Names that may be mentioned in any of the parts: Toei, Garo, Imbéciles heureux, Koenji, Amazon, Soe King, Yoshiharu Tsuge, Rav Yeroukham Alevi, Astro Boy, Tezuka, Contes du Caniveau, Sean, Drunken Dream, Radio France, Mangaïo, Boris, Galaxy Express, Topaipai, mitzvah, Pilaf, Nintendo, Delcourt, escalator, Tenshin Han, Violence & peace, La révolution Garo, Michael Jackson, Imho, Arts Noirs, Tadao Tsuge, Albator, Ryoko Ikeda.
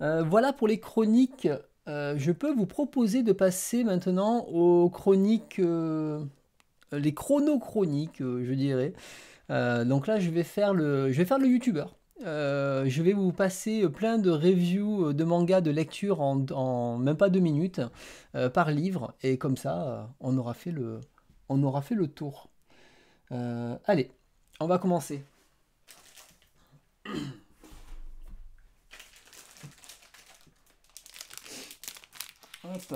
Voilà pour les chroniques. Je peux vous proposer de passer maintenant aux chroniques, les chrono-chroniques, je dirais. Donc là, je vais faire le youtubeur. Je vais vous passer plein de reviews de mangas, de lecture en même pas 2 minutes par livre, et comme ça, on aura fait le tour. Allez, on va commencer. Hop.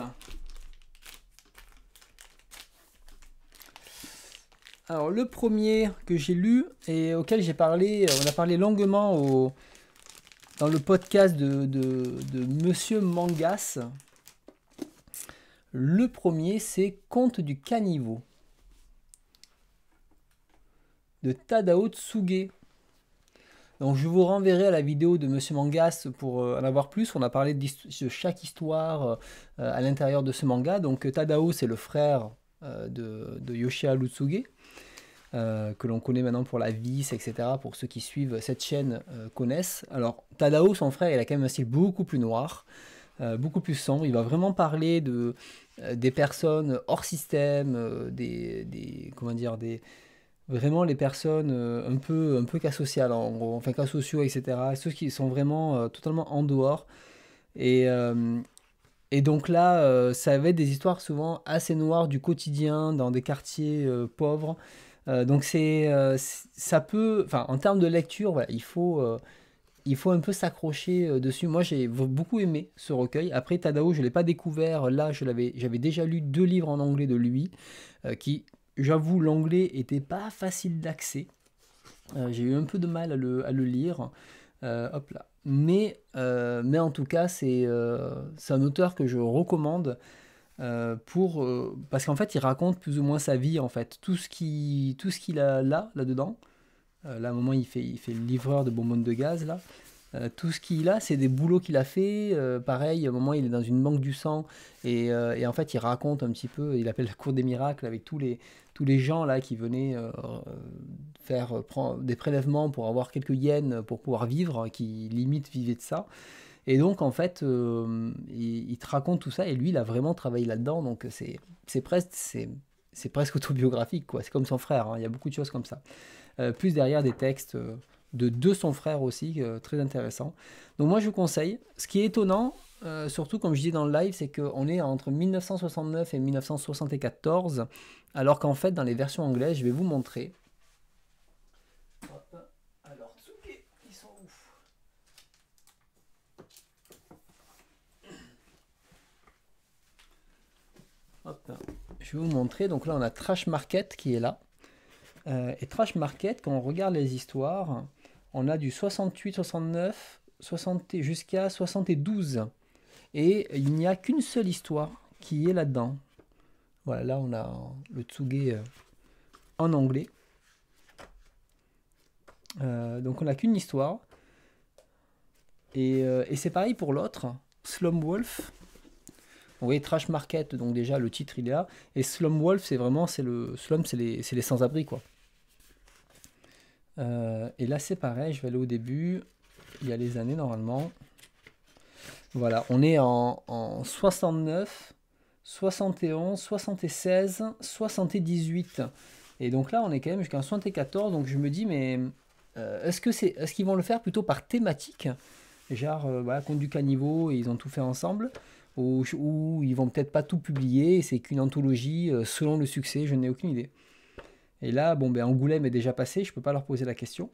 Alors le premier que j'ai lu et auquel j'ai parlé, on a parlé longuement dans le podcast de Monsieur Mangas. Le premier, c'est Contes du Caniveau de Tadao Tsuge. Donc je vous renverrai à la vidéo de Monsieur Mangas pour en avoir plus. On a parlé de chaque histoire à l'intérieur de ce manga. Donc Tadao, c'est le frère de Yoshiharu Tsuge, que l'on connaît maintenant pour La Vis, etc. Pour ceux qui suivent cette chaîne connaissent. Alors Tadao, son frère, il a quand même un style beaucoup plus noir, beaucoup plus sombre. Il va vraiment parler des personnes hors système, vraiment les personnes un peu cas social, en gros, enfin cas sociaux, etc. Ceux qui sont vraiment totalement en dehors. Et donc là, ça va être des histoires souvent assez noires du quotidien, dans des quartiers pauvres. Donc ça peut, enfin en termes de lecture, voilà, il faut un peu s'accrocher dessus. Moi, j'ai beaucoup aimé ce recueil. Après, Tadao, je ne l'ai pas découvert. Là, j'avais déjà lu 2 livres en anglais de lui, qui... J'avoue, l'anglais n'était pas facile d'accès. J'ai eu un peu de mal à le lire. Hop là. Mais en tout cas, c'est un auteur que je recommande parce qu'en fait, il raconte plus ou moins sa vie, en fait. Tout ce qu'il a là-dedans. Là, à un moment, il fait le livreur de bonbonnes de gaz, là. Tout ce qu'il a, c'est des boulots qu'il a fait. Pareil, à un moment, il est dans une banque du sang et en fait, il raconte un petit peu. Il appelle la cour des miracles avec tous les gens là qui venaient prendre des prélèvements pour avoir quelques yens pour pouvoir vivre, qui limite vivaient de ça. Et donc, en fait, il te raconte tout ça et lui, il a vraiment travaillé là-dedans. Donc, c'est presque autobiographique, quoi. C'est comme son frère, hein. Il y a beaucoup de choses comme ça. Plus derrière des textes. De son frère aussi, très intéressant. Donc moi, je vous conseille. Ce qui est étonnant, surtout comme je dis dans le live, c'est qu'on est entre 1969 et 1974, alors qu'en fait, dans les versions anglaises, je vais vous montrer. Hop. Alors, Tsuge, ils sont où? Hop. Je vais vous montrer. Donc là, on a Trash Market qui est là. Et Trash Market, quand on regarde les histoires... On a du 68, 69, 60 jusqu'à 72. Et il n'y a qu'une seule histoire qui est là-dedans. Voilà, là on a le Tsuge en anglais. Donc on n'a qu'une histoire. Et c'est pareil pour l'autre, Slumwolf. Vous voyez Trash Market, donc déjà le titre il est là. Et Slumwolf, c'est vraiment, slum, c'est les sans-abri, quoi. Et là c'est pareil, je vais aller au début, il y a les années normalement. Voilà, on est en 69, 71, 76, 78. Et donc là on est quand même jusqu'en 74, donc je me dis mais est-ce qu'ils vont le faire plutôt par thématique? Genre voilà, Contes du Caniveau, et ils ont tout fait ensemble. Ou ils vont peut-être pas tout publier, c'est qu'une anthologie selon le succès, je n'ai aucune idée. Et là, bon, ben, Angoulême est déjà passé, je ne peux pas leur poser la question.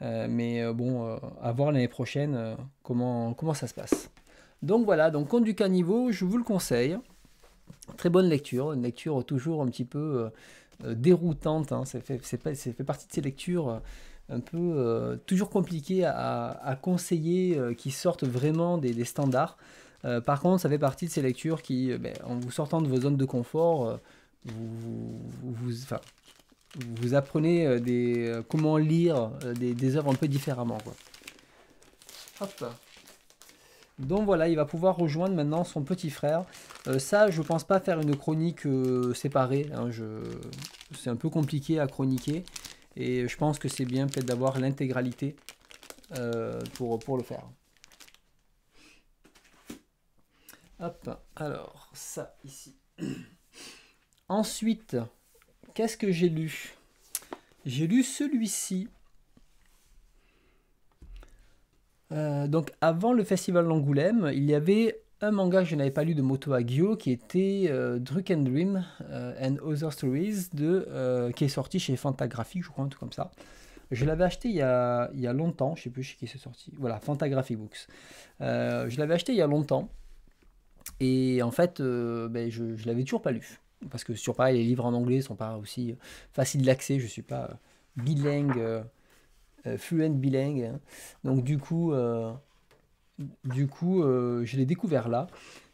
Mais bon, à voir l'année prochaine comment ça se passe. Donc voilà, donc Contes du Caniveau, je vous le conseille. Très bonne lecture, une lecture toujours un petit peu déroutante. Hein. Ça fait partie de ces lectures un peu toujours compliquées à conseiller, qui sortent vraiment des standards. Par contre, ça fait partie de ces lectures qui, en vous sortant de vos zones de confort, vous apprenez comment lire des œuvres un peu différemment, quoi. Hop. Donc voilà, il va pouvoir rejoindre maintenant son petit frère. Ça, je ne pense pas faire une chronique séparée. Hein, c'est un peu compliqué à chroniquer. Et je pense que c'est bien peut-être d'avoir l'intégralité pour le faire. Hop, alors, ça, ici. Ensuite, qu'est-ce que j'ai lu? J'ai lu celui-ci. Donc, avant le festival d'Angoulême, il y avait un manga que je n'avais pas lu de Moto Hagio, qui était Drunken Dream and Other Stories, qui est sorti chez Fantagraphics, je crois, un truc comme ça. Je l'avais acheté il y a longtemps, je ne sais plus chez qui c'est sorti. Voilà, Fantagraphics Books. Je l'avais acheté il y a longtemps. Et en fait, ben, je ne l'avais toujours pas lu. Parce que sur pareil, les livres en anglais ne sont pas aussi faciles d'accès. Je ne suis pas bilingue, fluent bilingue. Hein. Donc du coup, je l'ai découvert là.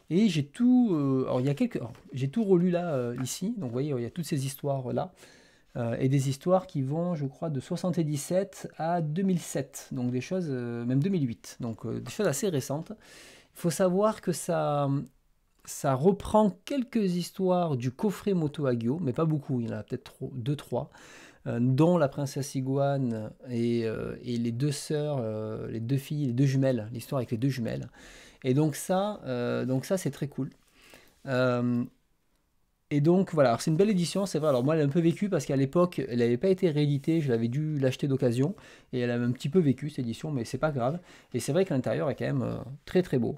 Et j'ai tout... j'ai tout relu là, ici. Donc vous voyez, il y a toutes ces histoires là. Et des histoires qui vont, je crois, de 1977 à 2007. Donc des choses... même 2008. Donc des choses assez récentes. Il faut savoir que ça reprend quelques histoires du coffret Moto Hagio, mais pas beaucoup, il y en a peut-être 2-3, dont la princesse Iguane et les deux sœurs, les deux filles, les deux jumelles, l'histoire avec les deux jumelles. Et donc ça c'est très cool. Et donc voilà, c'est une belle édition, c'est vrai. Alors moi elle a un peu vécu parce qu'à l'époque elle n'avait pas été rééditée, je l'avais dû l'acheter d'occasion et elle a un petit peu vécu cette édition, mais c'est pas grave. Et c'est vrai que l'intérieur est quand même très très beau.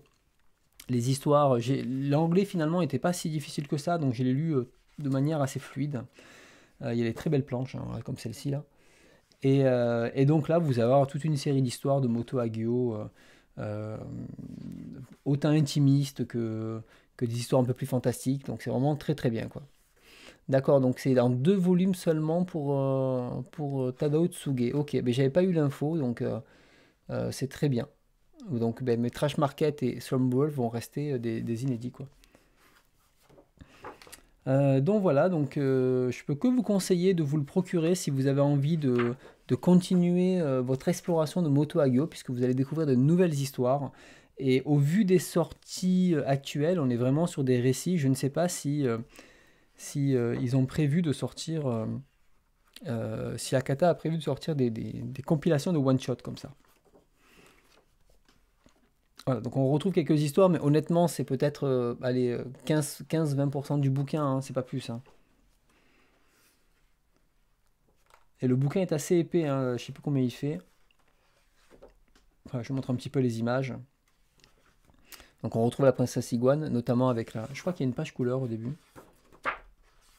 Les histoires, l'anglais finalement n'était pas si difficile que ça, donc je l'ai lu de manière assez fluide. Il y a des très belles planches hein, comme celle-ci là. Et donc là vous allez avoir toute une série d'histoires de Moto Hagio, autant intimistes que des histoires un peu plus fantastiques, donc c'est vraiment très très bien quoi. D'accord, donc c'est dans 2 volumes seulement pour Tadao Tsuge. Ok, mais j'avais pas eu l'info, donc c'est très bien. Donc ben, mes Trash Market et Slumworld vont rester des inédits quoi. Donc voilà, donc je peux que vous conseiller de vous le procurer si vous avez envie de continuer votre exploration de Moto Hagio, puisque vous allez découvrir de nouvelles histoires. Et au vu des sorties actuelles, on est vraiment sur des récits. Je ne sais pas si ils ont prévu de sortir, si Akata a prévu de sortir des compilations de one-shot comme ça. Voilà, donc on retrouve quelques histoires, mais honnêtement, c'est peut-être 15-20% du bouquin, hein, c'est pas plus. Hein. Et le bouquin est assez épais, hein, je sais plus combien il fait. Enfin, je vous montre un petit peu les images. Donc on retrouve la princesse Iguane, notamment avec la... Je crois qu'il y a une page couleur au début.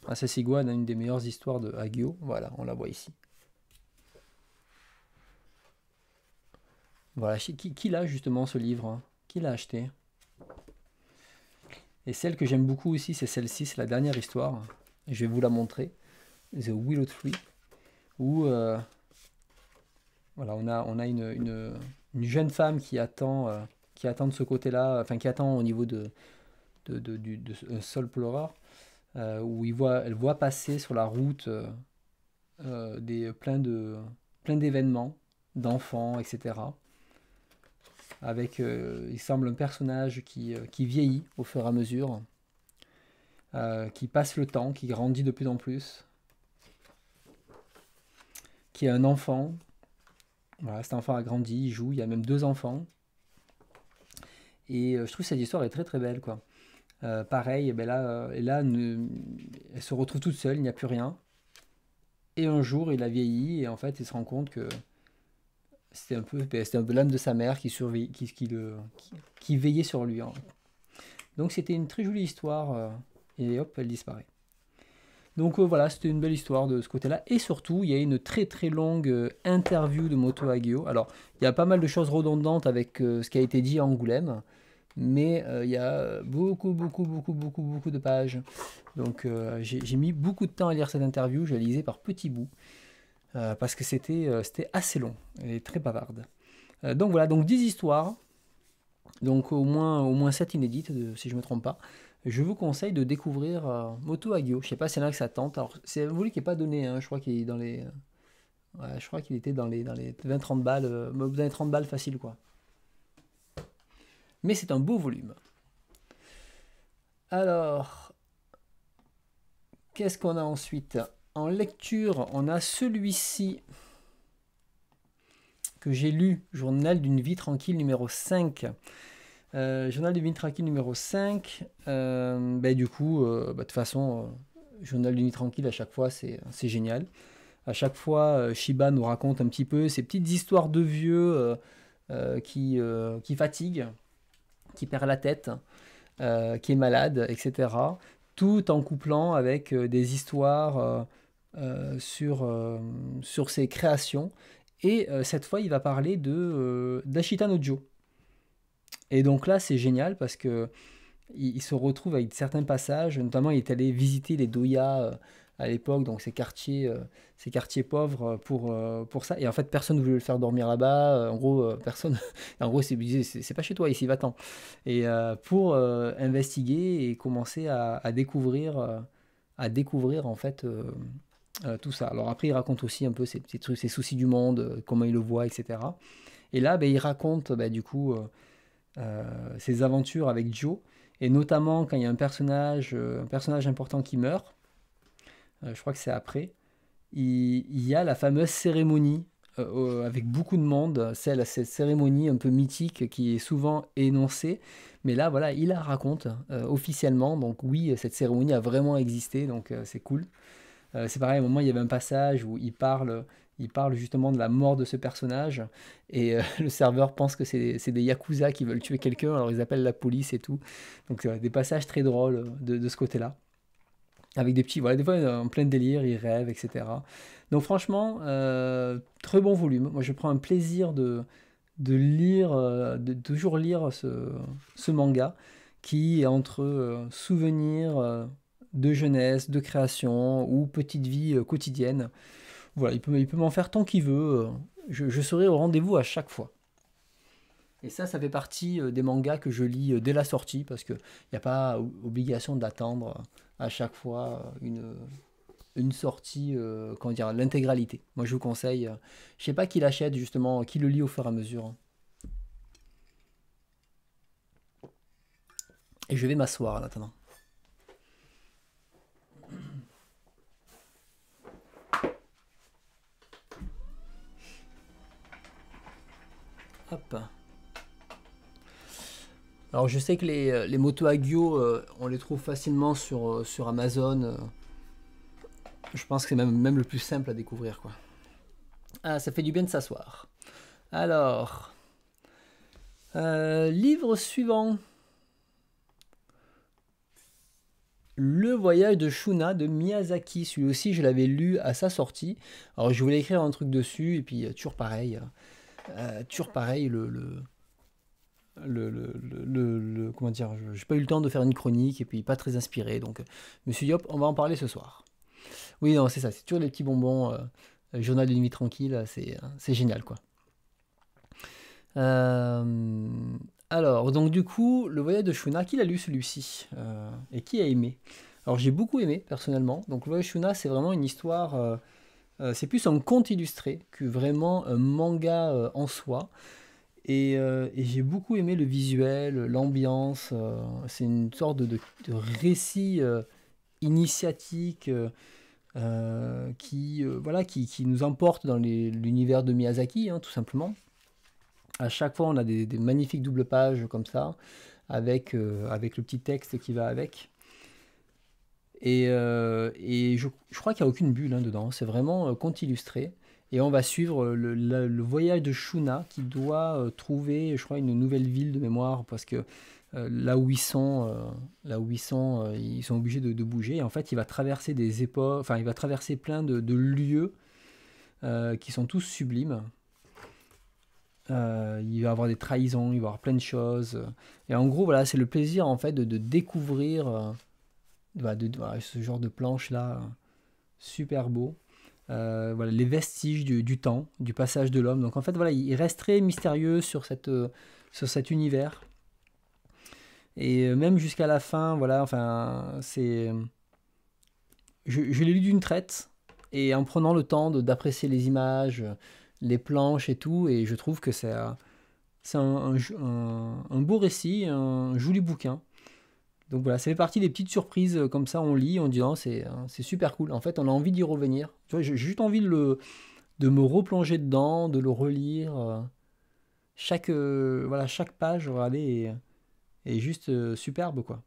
Princesse Iguane, une des meilleures histoires de Hagio. Voilà, on la voit ici. Voilà, qui l'a justement ce livre hein? Qui l'a acheté? Et celle que j'aime beaucoup aussi, c'est celle-ci, c'est la dernière histoire. Je vais vous la montrer. The Willow Tree. Où... voilà, on a une jeune femme qui attend... qui attend de ce côté-là, enfin qui attend au niveau de Sol Plora, où elle voit passer sur la route plein d'événements, d'enfants, etc. Avec, il semble, un personnage qui vieillit au fur et à mesure, qui passe le temps, qui grandit de plus en plus, qui est un enfant. Voilà, cet enfant a grandi, il joue, il y a même 2 enfants. Et je trouve que cette histoire est très très belle quoi. Pareil, ben elle se retrouve toute seule, il n'y a plus rien. Et un jour, il a vieilli et en fait, il se rend compte que c'était un peu l'âme de sa mère qui veillait sur lui. Hein. Donc c'était une très jolie histoire et hop, elle disparaît. Donc voilà, c'était une belle histoire de ce côté-là. Et surtout, il y a une très très longue interview de Moto Hagio. Alors, il y a pas mal de choses redondantes avec ce qui a été dit à Angoulême. Mais il y a beaucoup de pages. Donc j'ai mis beaucoup de temps à lire cette interview. Je la lisais par petits bouts. Parce que c'était assez long et très bavarde. Donc voilà, donc 10 histoires. Donc au moins 7 inédites, si je ne me trompe pas. Je vous conseille de découvrir Moto Hagio. Je ne sais pas si c'est là que ça tente. Alors, c'est un volume qui n'est pas donné. Hein. Je crois qu'il est dans les... ouais, je crois qu'il était dans les 20-30 balles. Dans les 30 balles facile, quoi. Mais c'est un beau volume. Alors, qu'est-ce qu'on a ensuite? En lecture, on a celui-ci que j'ai lu. Journal d'une vie tranquille, numéro 5. Journal d'une vie tranquille numéro 5. Du coup, de toute façon, Journal d'une vie tranquille, à chaque fois, c'est génial. À chaque fois, Shiba nous raconte un petit peu ces petites histoires de vieux qui fatiguent, qui perdent la tête, qui est malade, etc. Tout en couplant avec des histoires sur ses créations. Et cette fois, il va parler d'Ashita Nojo. Et donc là, c'est génial parce que il se retrouve avec certains passages. Notamment, il est allé visiter les doyas à l'époque, donc ces quartiers pauvres pour ça. Et en fait, personne ne voulait le faire dormir là-bas. En gros, personne. En gros, c'est pas chez toi ici, va-t'en. Et pour investiguer et commencer à découvrir en fait tout ça. Alors après, il raconte aussi un peu ses petits trucs, ses soucis du monde, comment il le voit, etc. Et là, il raconte du coup. Ses aventures avec Joe, et notamment quand il y a un personnage important qui meurt, je crois que c'est après, il y a la fameuse cérémonie avec beaucoup de monde, cette cérémonie un peu mythique qui est souvent énoncée, mais là voilà, il la raconte officiellement, donc oui, cette cérémonie a vraiment existé, donc c'est cool. C'est pareil, à un moment il y avait un passage où il parle justement de la mort de ce personnage et le serveur pense que c'est des Yakuza qui veulent tuer quelqu'un, alors ils appellent la police et tout. Donc des passages très drôles de ce côté-là. Avec des petits, voilà, des fois en plein délire, ils rêvent, etc. Donc franchement, très bon volume. Moi je prends un plaisir de toujours lire ce manga qui est entre souvenirs de jeunesse, de création ou petite vie quotidienne. Voilà, il peut m'en faire tant qu'il veut, je serai au rendez-vous à chaque fois. Et ça fait partie des mangas que je lis dès la sortie, parce qu'il n'y a pas obligation d'attendre à chaque fois une sortie, comment dire, l'intégralité. Moi je vous conseille, je sais pas qui l'achète justement, qui le lit au fur et à mesure. Et je vais m'asseoir en attendant. Hop. Alors je sais que les Moto Hagio, on les trouve facilement sur Amazon. Je pense que c'est même le plus simple à découvrir, quoi. Ah, ça fait du bien de s'asseoir. Alors, livre suivant. Le voyage de Shuna de Miyazaki. Celui aussi, je l'avais lu à sa sortie. Alors je voulais écrire un truc dessus et puis toujours pareil. Comment dire, j'ai pas eu le temps de faire une chronique et puis pas très inspiré, donc Monsieur Yop, on va en parler ce soir. Oui, non, c'est ça, c'est toujours les petits bonbons, Journal d'une vie tranquille, c'est génial, quoi. Alors, donc du coup, Le voyage de Shuna, qui l'a lu celui-ci et qui a aimé? Alors j'ai beaucoup aimé, personnellement, donc Le voyage de Shuna, c'est vraiment une histoire... c'est plus un conte illustré que vraiment un manga en soi. Et j'ai beaucoup aimé le visuel, l'ambiance. C'est une sorte de récit initiatique qui nous emporte dans l'univers de Miyazaki, hein, tout simplement. À chaque fois, on a des magnifiques doubles pages comme ça, avec le petit texte qui va avec. Et je crois qu'il n'y a aucune bulle, hein, dedans, c'est vraiment conte illustré. Et on va suivre le voyage de Shuna qui doit trouver, je crois, une nouvelle ville de mémoire, parce que là où ils sont, ils sont obligés de bouger. Et en fait, il va traverser des époques, enfin, il va traverser plein de lieux qui sont tous sublimes. Il va y avoir des trahisons, il va y avoir plein de choses. Et en gros, voilà, c'est le plaisir en fait de découvrir. Ce genre de planche là, super beau. Voilà, les vestiges du temps, du passage de l'homme. Donc en fait, voilà, il reste très mystérieux sur cet univers. Et même jusqu'à la fin, voilà, enfin, c'est... Je l'ai lu d'une traite, et en prenant le temps d'apprécier les images, les planches et tout, et je trouve que c'est un beau récit, un joli bouquin. Donc voilà, ça fait partie des petites surprises, comme ça on lit, on dit non, c'est super cool. En fait, on a envie d'y revenir. Tu vois, j'ai juste envie de me replonger dedans, de le relire. Chaque page, regardez, est juste superbe, quoi.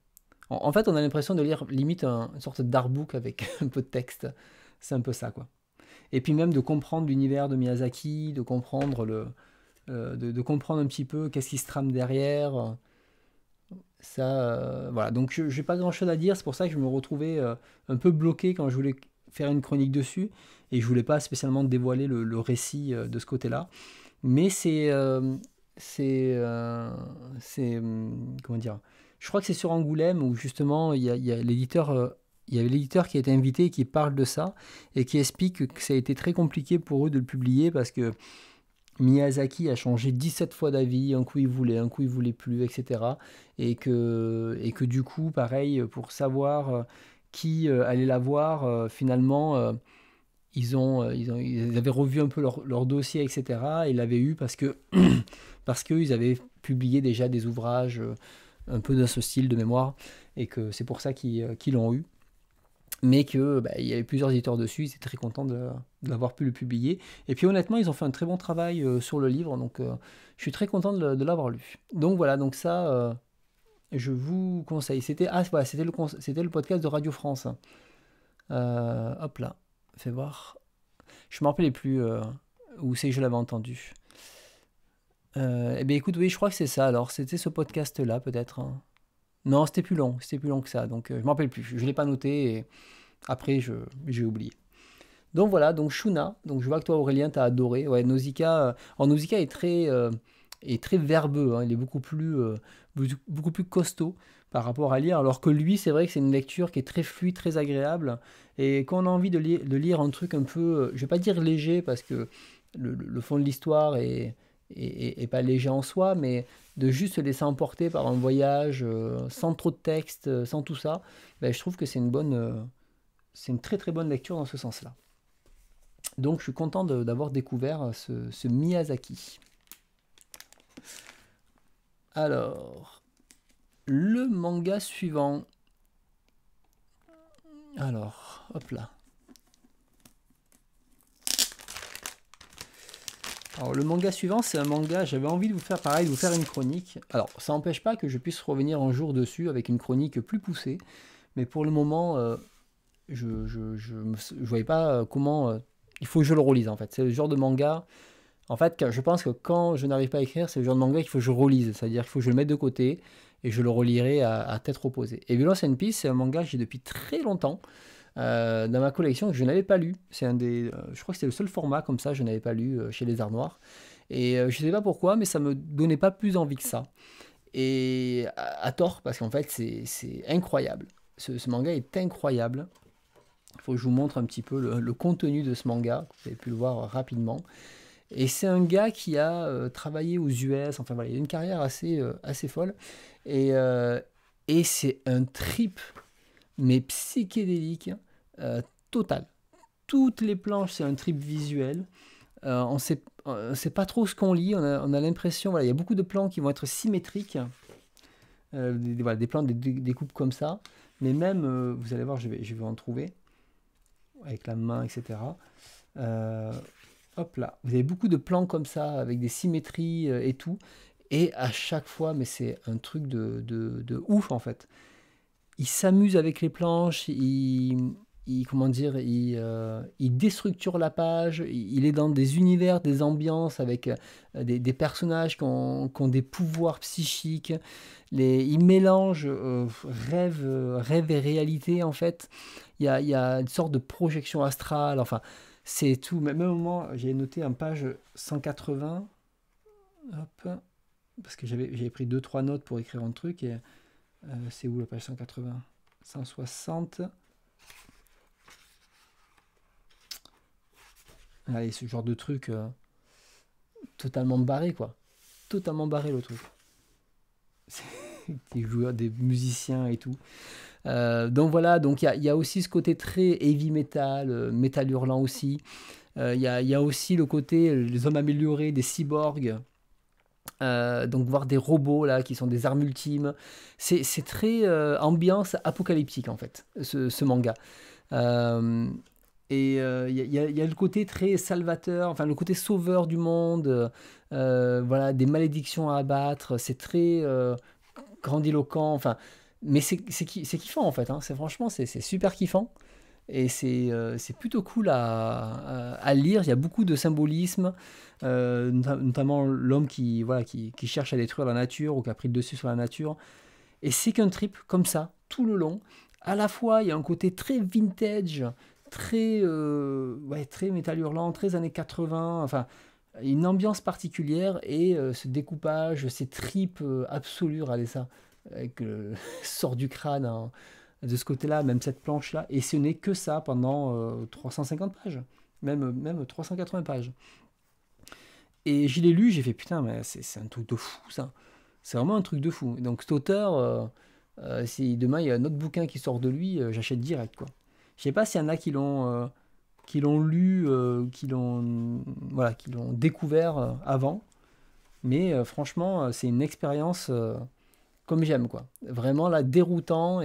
En fait, on a l'impression de lire limite une sorte d'artbook avec un peu de texte. C'est un peu ça, quoi. Et puis même de comprendre l'univers de Miyazaki, de comprendre, comprendre un petit peu qu'est-ce qui se trame derrière. Ça, voilà. Donc, je n'ai pas grand-chose à dire. C'est pour ça que je me retrouvais un peu bloqué quand je voulais faire une chronique dessus. Et je ne voulais pas spécialement dévoiler le récit de ce côté-là. Mais c'est... comment dire? Je crois que c'est sur Angoulême où justement il y avait l'éditeur qui a été invité et qui parle de ça et qui explique que ça a été très compliqué pour eux de le publier parce que Miyazaki a changé 17 fois d'avis, un coup il voulait, un coup il voulait plus, etc. Et que du coup, pareil, pour savoir qui allait la voir, finalement, ils avaient revu un peu leur dossier, etc. Et ils l'avaient eu parce que parce qu'ils avaient publié déjà des ouvrages un peu dans ce style de mémoire, et que c'est pour ça qu'ils l'ont eu, mais que bah, il y avait plusieurs éditeurs dessus, ils étaient très contents d'avoir pu le publier, et puis honnêtement, ils ont fait un très bon travail sur le livre, donc je suis très content de l'avoir lu. Donc voilà, donc ça, je vous conseille. C'était voilà, le podcast de Radio France. Hop là, fais voir. Je me rappelais plus où c'est que je l'avais entendu. Eh bien écoute, oui, je crois que c'est ça. Alors, c'était ce podcast-là, peut-être. Non, c'était plus long que ça. Donc, je m'en rappelle plus. Je ne l'ai pas noté et après, j'ai oublié. Donc voilà, donc Shuna. Donc, je vois que toi, Aurélien, t'as adoré. Ouais, Nausicaa. Alors, Nausicaa est très verbeux. Hein. Il est beaucoup plus costaud par rapport à lire. Alors que lui, c'est vrai que c'est une lecture qui est très fluide, très agréable. Et quand on a envie de lire un truc un peu, je vais pas dire léger parce que le fond de l'histoire est et pas léger en soi, mais de juste se laisser emporter par un voyage sans trop de texte, sans tout ça, ben, je trouve que c'est une très très bonne lecture dans ce sens-là. Donc je suis content d'avoir découvert ce Miyazaki. Alors, le manga suivant. Alors, hop là. Alors le manga suivant, c'est un manga, j'avais envie de vous faire pareil, de vous faire une chronique. Alors ça n'empêche pas que je puisse revenir un jour dessus avec une chronique plus poussée, mais pour le moment, je voyais pas comment... il faut que je le relise en fait, c'est le genre de manga... En fait, je pense que quand je n'arrive pas à écrire, c'est le genre de manga qu'il faut que je relise, c'est-à-dire qu'il faut que je le mette de côté et je le relirai à tête reposée. Et Violence and Peace, c'est un manga que j'ai depuis très longtemps dans ma collection, que je n'avais pas lu. C'est un des, je crois que c'était le seul format comme ça, je n'avais pas lu chez les Arts Noirs. Et je ne sais pas pourquoi, mais ça ne me donnait pas plus envie que ça. Et à tort, parce qu'en fait, c'est incroyable. Ce manga est incroyable. Il faut que je vous montre un petit peu le contenu de ce manga. Vous avez pu le voir rapidement. Et c'est un gars qui a travaillé aux US. Enfin voilà, il a une carrière assez folle. Et c'est un trip, mais psychédélique. Total. Toutes les planches, c'est un trip visuel. On sait pas trop ce qu'on lit. On a l'impression, voilà, il y a beaucoup de plans qui vont être symétriques, voilà, des plans, des coupes comme ça. Mais même, vous allez voir, je vais en trouver avec la main, etc. Hop là, vous avez beaucoup de plans comme ça avec des symétries et tout. Et à chaque fois, mais c'est un truc de ouf en fait. Il s'amuse avec les planches, il déstructure la page, il est dans des univers, des ambiances, avec des personnages qui ont des pouvoirs psychiques, il mélange rêve et réalité en fait, il y a une sorte de projection astrale, enfin c'est tout, même au moment, j'ai noté en page 180, hop, parce que j'avais pris 2-3 notes pour écrire un truc, et c'est où la page 180 ? 160... Allez, ce genre de truc totalement barré, quoi. Totalement barré, le truc. Des joueurs, des musiciens et tout. Donc voilà, donc il y a aussi ce côté très heavy metal, metal hurlant aussi. Il y a aussi le côté, les hommes améliorés, des cyborgs. Donc voir des robots, là, qui sont des armes ultimes. C'est très ambiance apocalyptique, en fait, ce manga. Et il y a le côté très salvateur, enfin le côté sauveur du monde, voilà, des malédictions à abattre, c'est très grandiloquent, enfin, mais c'est kiffant en fait, hein. C'est franchement, c'est super kiffant, et c'est plutôt cool à lire. Il y a beaucoup de symbolisme, notamment l'homme qui, voilà, qui cherche à détruire la nature, ou qui a pris le dessus sur la nature, et c'est qu'un trip comme ça, tout le long. À la fois, il y a un côté très vintage, très, ouais, très métal hurlant, très années 80, enfin, une ambiance particulière, et ce découpage, ces tripes absolues, regardez ça, avec le sort du crâne, hein, de ce côté-là, même cette planche-là, et ce n'est que ça pendant 350 pages, même 380 pages. Et je l'ai lu, j'ai fait, putain, mais c'est un truc de fou, ça. C'est vraiment un truc de fou. Donc cet auteur, si demain il y a un autre bouquin qui sort de lui, j'achète direct, quoi. Je sais pas s'il y en a qui l'ont lu, qui l'ont voilà, qui l'ont découvert avant, mais franchement, c'est une expérience comme j'aime, quoi. Vraiment là, déroutant,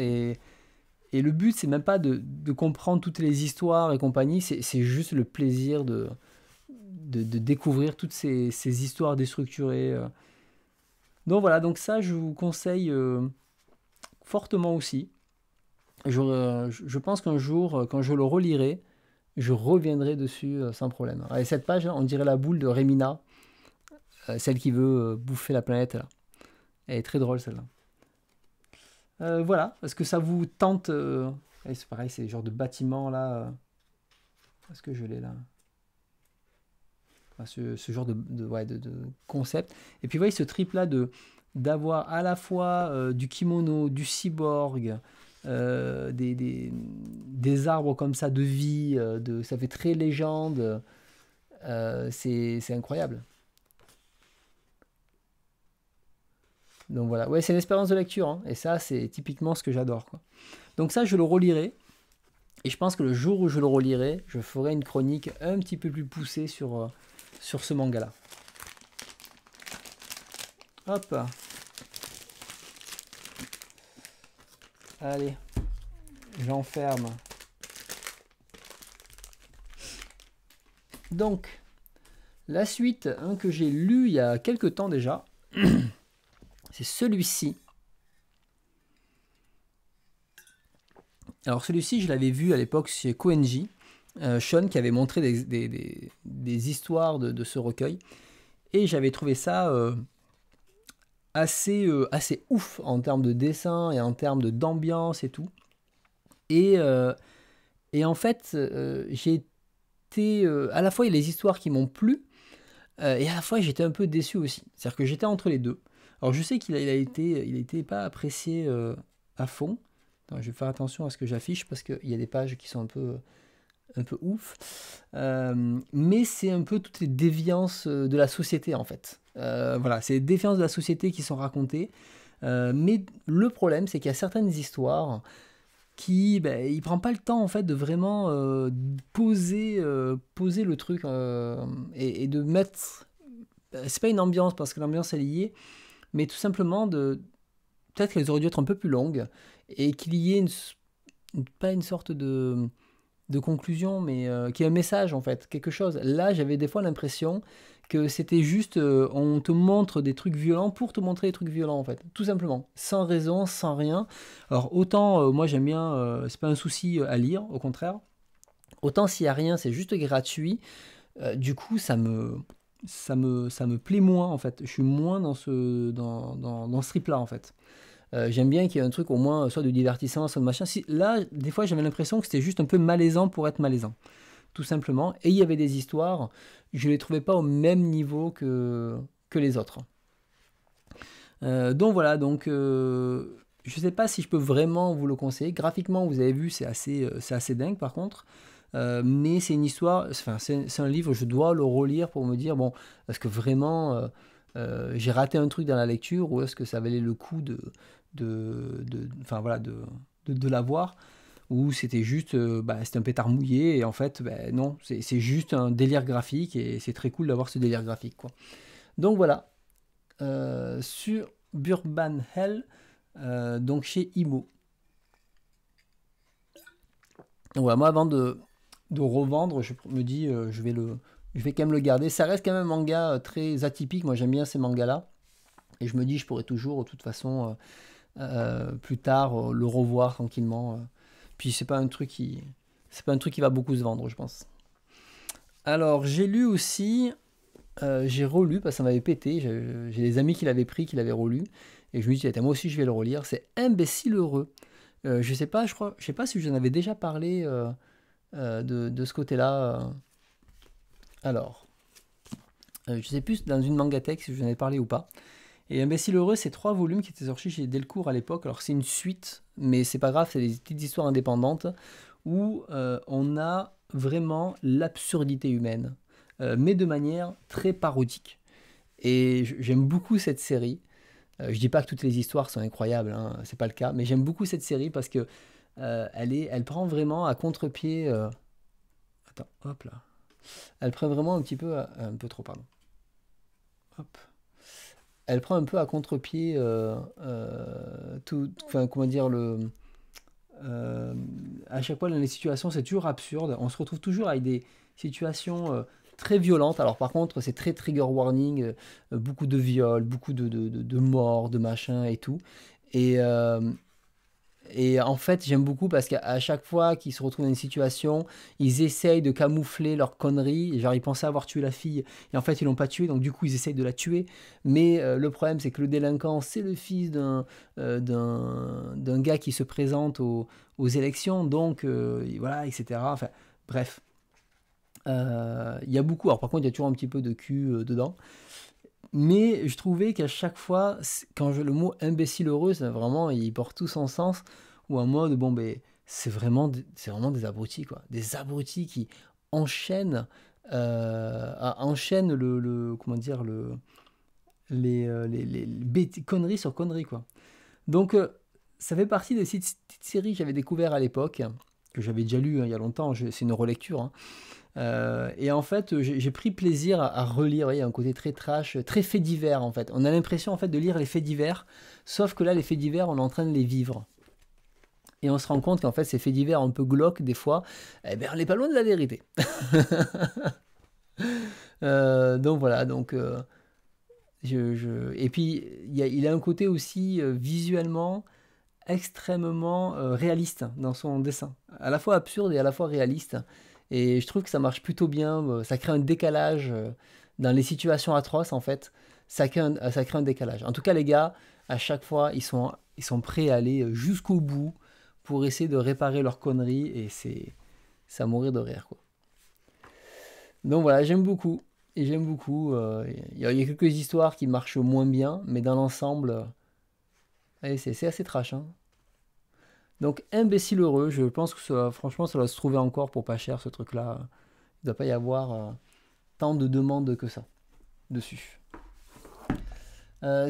et le but c'est même pas de comprendre toutes les histoires et compagnie, c'est juste le plaisir de découvrir toutes ces histoires déstructurées. Donc voilà, donc ça je vous conseille fortement aussi. Je pense qu'un jour, quand je le relirai, je reviendrai dessus sans problème. Allez, cette page, on dirait la boule de Remina, celle qui veut bouffer la planète. Là. Elle est très drôle, celle-là. Voilà, est-ce que ça vous tente c'est pareil, c'est le genre de bâtiment, là. Est-ce que je l'ai, là, enfin, ce genre de concept. Et puis, vous voyez, ce trip-là d'avoir à la fois du kimono, du cyborg... des arbres comme ça de vie, ça fait très légende, c'est incroyable. Donc voilà, ouais, c'est une expérience de lecture, hein, et ça c'est typiquement ce que j'adore, quoi. Donc ça je le relirai, et je pense que le jour où je le relirai, je ferai une chronique un petit peu plus poussée sur ce manga là. Hop. Allez, j'enferme. Donc, la suite, hein, que j'ai lu il y a quelques temps déjà, c'est celui-ci. Alors celui-ci, je l'avais vu à l'époque chez Koenji, Sean qui avait montré des histoires de ce recueil, et j'avais trouvé ça... assez ouf en termes de dessin et en termes d'ambiance et tout, et en fait j'ai été à la fois il y a les histoires qui m'ont plu, et à la fois j'étais un peu déçu aussi, c'est-à-dire que j'étais entre les deux. Alors je sais qu'il a été pas apprécié à fond. Attends, je vais faire attention à ce que j'affiche parce qu'il y a des pages qui sont un peu ouf, mais c'est un peu toutes les déviances de la société en fait. Voilà, c'est les déviances de la société qui sont racontées, mais le problème c'est qu'il y a certaines histoires qui, ben, il prend pas le temps en fait de vraiment poser le truc, et de mettre, c'est pas une ambiance parce que l'ambiance est liée, mais tout simplement peut-être qu'elles auraient dû être un peu plus longues et qu'il y ait pas une sorte de conclusion, mais qui est un message en fait, quelque chose. Là, j'avais des fois l'impression que c'était juste, on te montre des trucs violents pour te montrer des trucs violents en fait, tout simplement, sans raison, sans rien. Alors autant, moi j'aime bien, c'est pas un souci à lire, au contraire, autant s'il n'y a rien, c'est juste gratuit, du coup ça me plaît moins en fait, je suis moins dans ce trip là en fait. J'aime bien qu'il y ait un truc au moins soit de divertissant, soit de machin. Là, des fois, j'avais l'impression que c'était juste un peu malaisant pour être malaisant, tout simplement. Et il y avait des histoires, je ne les trouvais pas au même niveau que les autres. Donc voilà, donc, je ne sais pas si je peux vraiment vous le conseiller. Graphiquement, vous avez vu, c'est assez dingue par contre. Mais c'est une histoire, enfin, c'est un livre, je dois le relire pour me dire, bon, est-ce que vraiment... j'ai raté un truc dans la lecture, ou est-ce que ça valait le coup de l'avoir, ou c'était juste c'était un pétard mouillé, et en fait non, c'est juste un délire graphique, et c'est très cool d'avoir ce délire graphique, quoi. Donc voilà, Suburban Hell, donc chez Imho. Ouais, moi avant de revendre, je me dis je vais quand même le garder. Ça reste quand même un manga très atypique. Moi, j'aime bien ces mangas-là. Et je me dis, je pourrais toujours, de toute façon, plus tard, le revoir tranquillement. Puis c'est pas un truc qui, c'est pas un truc qui va beaucoup se vendre, je pense. Alors, j'ai lu aussi, j'ai relu, parce que ça m'avait pété, j'ai des amis qui l'avaient pris, qui l'avaient relu, et je me suis dit, moi aussi je vais le relire, c'est Imbéciles heureux. Je sais pas si j'en avais déjà parlé de ce côté-là. Alors, je sais plus dans une Mangatech si j'en avais parlé ou pas. Et Imbéciles heureux, c'est 3 volumes qui étaient sortis chez Delcourt à l'époque. Alors c'est une suite, mais c'est pas grave, c'est des petites histoires indépendantes où on a vraiment l'absurdité humaine, mais de manière très parodique. Et j'aime beaucoup cette série. Je dis pas que toutes les histoires sont incroyables, hein, c'est pas le cas, mais j'aime beaucoup cette série parce que elle prend vraiment à contre-pied. Attends, hop là. Elle prend vraiment un peu à contre-pied à chaque fois dans les situations, c'est toujours absurde. On se retrouve toujours avec des situations très violentes. Alors par contre, c'est très trigger warning, beaucoup de viols, beaucoup de morts, de machins et tout. Et en fait, j'aime beaucoup parce qu'à chaque fois qu'ils se retrouvent dans une situation, ils essayent de camoufler leur connerie. Genre, ils pensaient avoir tué la fille et en fait, ils l'ont pas tuée. Donc, du coup, ils essayent de la tuer. Mais le problème, c'est que le délinquant, c'est le fils d'un gars qui se présente aux élections. Donc, voilà, etc. Enfin, bref. Il y a beaucoup. Alors, par contre, il y a toujours un petit peu de cul dedans. Mais je trouvais qu'à chaque fois, quand le mot imbécile heureux, vraiment, il porte tout son sens, ou en mode, bon, ben, c'est vraiment des abrutis, quoi. Des abrutis qui enchaînent les conneries sur conneries, quoi. Donc, ça fait partie des petites séries que j'avais découvertes à l'époque, que j'avais déjà lues, hein, il y a longtemps, c'est une relecture, hein. Et en fait, j'ai pris plaisir à relire. Il y a un côté très trash, très fait divers en fait. On a l'impression en fait de lire les faits divers, sauf que là, les faits divers, on est en train de les vivre. Et on se rend compte qu'en fait, ces faits divers un peu glauques des fois, eh ben, on n'est pas loin de la vérité. Donc voilà. Donc, et puis il a un côté aussi visuellement extrêmement réaliste dans son dessin, à la fois absurde et à la fois réaliste. Et je trouve que ça marche plutôt bien, ça crée un décalage dans les situations atroces en fait, ça crée un décalage. En tout cas les gars, à chaque fois, ils sont prêts à aller jusqu'au bout pour essayer de réparer leurs conneries et c'est à mourir de rire, quoi. Donc voilà, j'aime beaucoup. Il y a quelques histoires qui marchent moins bien, mais dans l'ensemble, c'est assez trash, hein. Donc, Imbécile heureux, je pense que ça, franchement, ça doit se trouver encore pour pas cher, ce truc-là. Il ne doit pas y avoir tant de demandes que ça, dessus.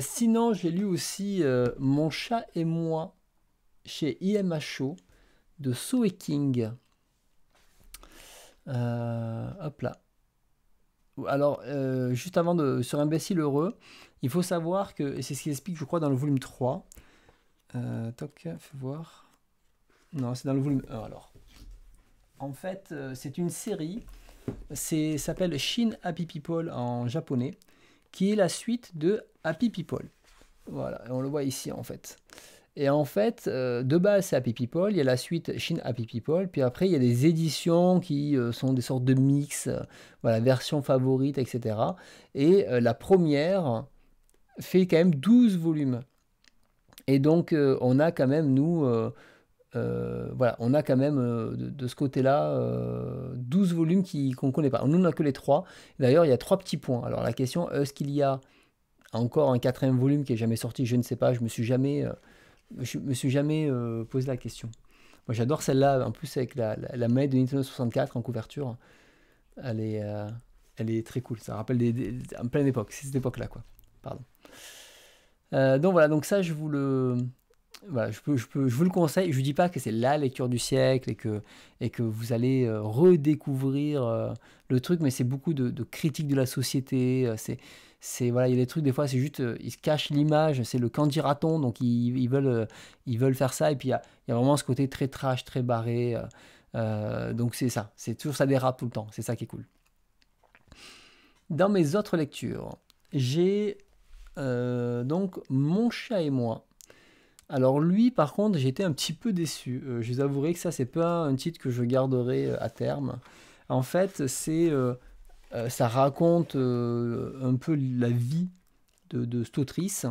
Sinon, j'ai lu aussi Mon chat et moi, chez IMHO, de Soe King. Hop là. Alors, juste avant sur Imbécile heureux, il faut savoir que, et c'est ce qu'il explique, je crois, dans le volume 3. Toc, fais voir. Non, c'est dans le volume 1 alors. En fait, c'est une série, ça s'appelle Shin Happy People en japonais, qui est la suite de Happy People. Voilà, on le voit ici en fait. Et en fait, de base c'est Happy People, il y a la suite Shin Happy People, puis après il y a des éditions qui sont des sortes de mix, voilà, version favorite, etc. Et la première fait quand même 12 volumes. Et donc, on a quand même, nous, voilà, on a quand même de ce côté-là 12 volumes qu'on ne connaît pas. Nous, on n'a que les 3. D'ailleurs, il y a 3 petits points. Alors, la question, est-ce qu'il y a encore un 4e volume qui n'est jamais sorti? Je ne sais pas. Je me suis jamais posé la question. Moi, j'adore celle-là, en plus, avec la maille de Nintendo 64 en couverture. Elle est très cool. Ça rappelle en pleine époque. C'est cette époque-là, quoi. Pardon. Donc voilà, donc ça je vous le conseille. Je ne dis pas que c'est la lecture du siècle et que vous allez redécouvrir le truc, mais c'est beaucoup de critiques de la société. Voilà, il y a des trucs, des fois, c'est juste, ils se cachent l'image, c'est le quand dira-t-on, donc ils veulent faire ça, et puis il y a vraiment ce côté très trash, très barré. Donc c'est ça, c'est toujours ça dérape tout le temps, c'est ça qui est cool. Dans mes autres lectures, j'ai donc Mon chat et moi. Alors lui, par contre, j'étais un petit peu déçu. Je vous avouerai que ça, c'est pas un titre que je garderai à terme. En fait, c'est ça raconte un peu la vie de cette autrice.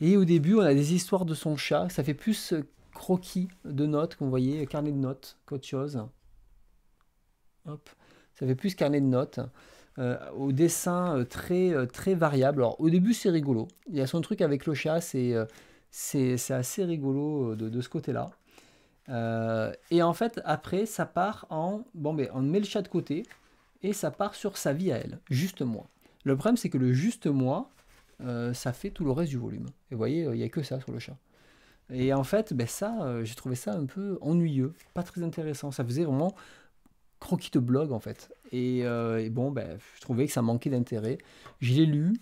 Et au début, on a des histoires de son chat. Ça fait plus croquis de notes, comme vous voyez, carnet de notes qu'autre chose. Hop. Ça fait plus carnet de notes. Au dessin très variable. Alors au début, c'est rigolo. Il y a son truc avec le chat, c'est assez rigolo de ce côté-là. Et en fait, après, ça part en... Bon, mais on met le chat de côté, et ça part sur sa vie à elle, juste moi. Le problème, c'est que le juste moi, ça fait tout le reste du volume. Et vous voyez, il n'y a que ça sur le chat. Et en fait, ben, ça, j'ai trouvé ça un peu ennuyeux, pas très intéressant. Ça faisait vraiment croquis de blog, en fait. Et bon, ben, je trouvais que ça manquait d'intérêt. Je l'ai lu.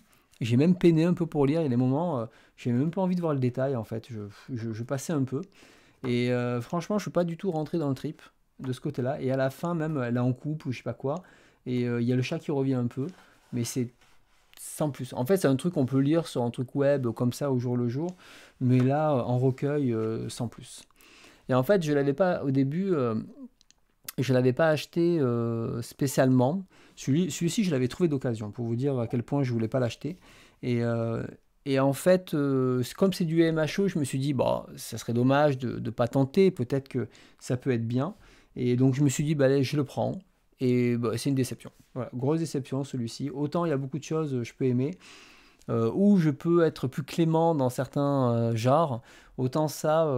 J'ai même peiné un peu pour lire. Il y a des moments, j'ai même pas envie de voir le détail, en fait. Je passais un peu. Et franchement, je suis pas du tout rentré dans le trip de ce côté-là. Et à la fin, même, elle est en couple ou je sais pas quoi. Et il y a le chat qui revient un peu. Mais c'est sans plus. En fait, c'est un truc qu'on peut lire sur un truc web, comme ça, au jour le jour. Mais là, en recueil, sans plus. Et en fait, je l'avais pas, au début... je ne l'avais pas acheté spécialement. Celui-ci, je l'avais trouvé d'occasion, pour vous dire à quel point je ne voulais pas l'acheter. Et en fait, comme c'est du MHO, je me suis dit, bah, ça serait dommage de ne pas tenter, peut-être que ça peut être bien. Et donc, je me suis dit, bah, allez, je le prends. Et bah, c'est une déception. Voilà, grosse déception, celui-ci. Autant, il y a beaucoup de choses que je peux aimer, ou je peux être plus clément dans certains genres. Autant ça...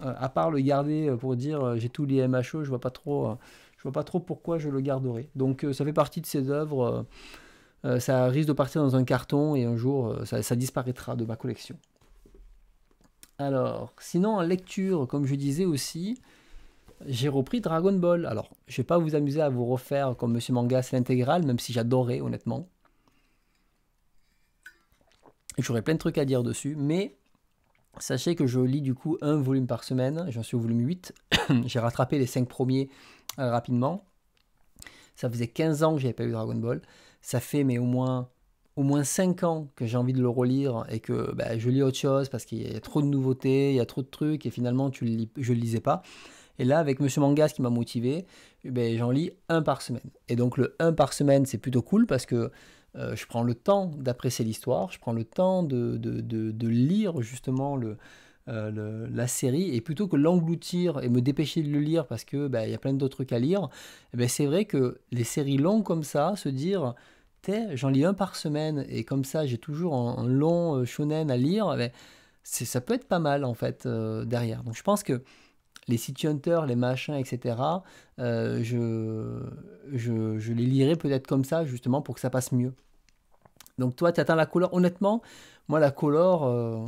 à part le garder pour dire j'ai tous les MHO, je vois pas trop pourquoi je le garderai. Donc ça fait partie de ces œuvres, ça risque de partir dans un carton et un jour ça disparaîtra de ma collection. Alors sinon en lecture, comme je disais aussi, j'ai repris Dragon Ball. Alors je vais pas vous amuser à vous refaire comme Monsieur Mangas l'intégrale, même si j'adorais honnêtement. J'aurais plein de trucs à dire dessus, mais sachez que je lis du coup un volume par semaine, j'en suis au volume 8, j'ai rattrapé les 5 premiers rapidement. Ça faisait 15 ans que je n'avais pas lu Dragon Ball, ça fait mais au moins 5 ans que j'ai envie de le relire et que bah, je lis autre chose parce qu'il y a trop de nouveautés, il y a trop de trucs et finalement je ne le lisais pas. Et là avec Monsieur Mangas qui m'a motivé, bah, j'en lis un par semaine. Et donc le 1 par semaine c'est plutôt cool parce que je prends le temps d'apprécier l'histoire, je prends le temps de lire justement la série, et plutôt que l'engloutir et me dépêcher de le lire parce que ben, y a plein d'autres trucs à lire, ben, c'est vrai que les séries longues comme ça, se dire j'en lis un par semaine et comme ça j'ai toujours un long shonen à lire, ben, ça peut être pas mal en fait derrière. Donc je pense que les City Hunter, les machins, etc. Je les lirai peut-être comme ça, justement, pour que ça passe mieux. Donc toi, tu attends la color. Honnêtement, moi, la color,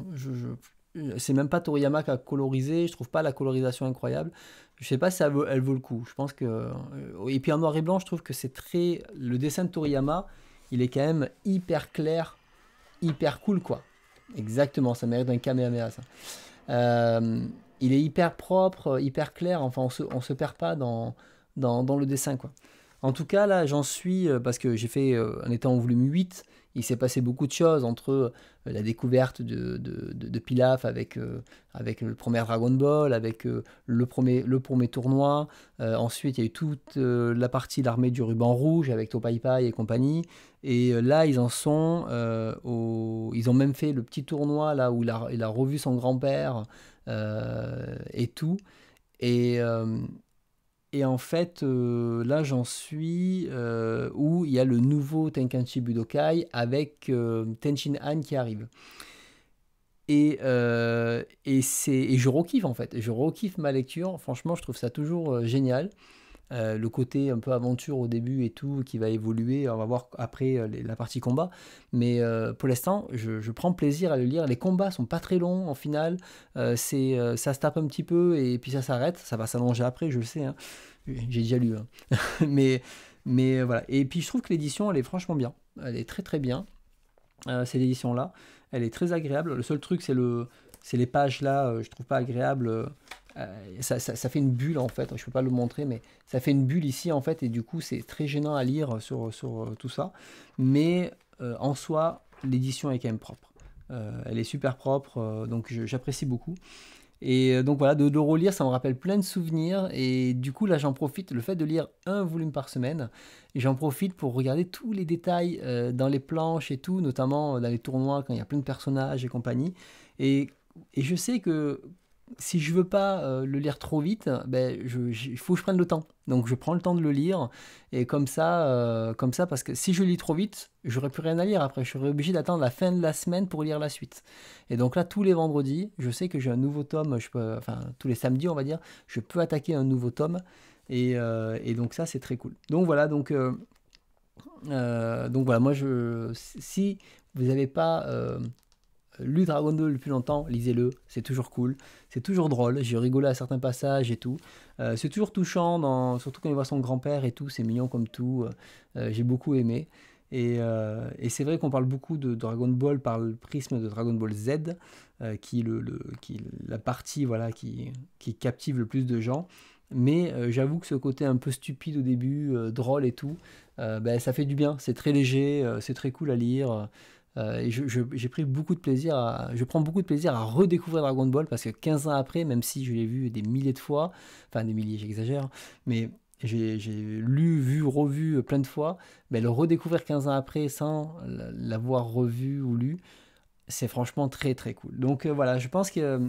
c'est même pas Toriyama qui a colorisé. Je trouve pas la colorisation incroyable. Je sais pas si elle vaut le coup. Je pense que... Et puis en noir et blanc, je trouve que c'est très... Le dessin de Toriyama, il est quand même hyper clair, hyper cool, quoi. Exactement, ça mérite un Kamehameha, ça. Il est hyper propre, hyper clair, enfin on se perd pas dans le dessin, quoi. En tout cas, là, j'en suis, parce que j'ai fait, en étant au volume 8, il s'est passé beaucoup de choses entre la découverte de Pilaf avec le premier Dragon Ball, avec le premier tournoi, ensuite il y a eu toute la partie de l'armée du ruban rouge avec Topaipai et compagnie, et là ils en sont, ils ont même fait le petit tournoi là où il a revu son grand-père, et tout, et en fait là j'en suis où il y a le nouveau Tenkaichi Budokai avec Tenshin Han qui arrive, et je re-kiffe en fait, je re-kiffe ma lecture, franchement je trouve ça toujours génial, le côté un peu aventure au début et tout qui va évoluer, on va voir après la partie combat, mais pour l'instant je prends plaisir à le lire, les combats sont pas très longs en finale, ça se tape un petit peu et puis ça s'arrête, ça va s'allonger après, je le sais, hein. J'ai déjà lu, hein. mais voilà, et puis je trouve que l'édition elle est franchement bien, elle est très bien, cette édition là, elle est très agréable, le seul truc c'est les pages là, je trouve pas agréable, ça fait une bulle en fait, je peux pas le montrer mais ça fait une bulle ici en fait et du coup c'est très gênant à lire sur tout ça, mais en soi l'édition est quand même propre. Elle est super propre, donc j'apprécie beaucoup. Et donc voilà, de relire, ça me rappelle plein de souvenirs. Et du coup, là, j'en profite, le fait de lire un volume par semaine, j'en profite pour regarder tous les détails dans les planches et tout, notamment dans les tournois, quand il y a plein de personnages et compagnie. Et je sais que si je veux pas le lire trop vite, ben, il faut que je prenne le temps. Donc je prends le temps de le lire. Et comme ça, parce que si je lis trop vite, j'aurais plus rien à lire après. Je serais obligé d'attendre la fin de la semaine pour lire la suite. Et donc là, tous les vendredis, je sais que j'ai un nouveau tome. Je peux, enfin, tous les samedis, on va dire, je peux attaquer un nouveau tome. Et donc ça, c'est très cool. Donc voilà, moi, si vous n'avez pas lu Dragon Ball depuis longtemps, lisez-le, c'est toujours cool, c'est toujours drôle, j'ai rigolé à certains passages et tout, c'est toujours touchant, surtout quand il voit son grand-père et tout, c'est mignon comme tout, j'ai beaucoup aimé, et c'est vrai qu'on parle beaucoup de Dragon Ball par le prisme de Dragon Ball Z, qui est la partie voilà, qui captive le plus de gens, mais j'avoue que ce côté un peu stupide au début, drôle et tout, ben, ça fait du bien, c'est très léger, c'est très cool à lire, et j'ai pris beaucoup de plaisir je prends beaucoup de plaisir à redécouvrir Dragon Ball, parce que 15 ans après, même si je l'ai vu des milliers de fois, enfin des milliers j'exagère, mais j'ai lu, vu, revu plein de fois, mais le redécouvrir 15 ans après sans l'avoir revu ou lu, c'est franchement très très cool. Donc voilà, je pense qu'il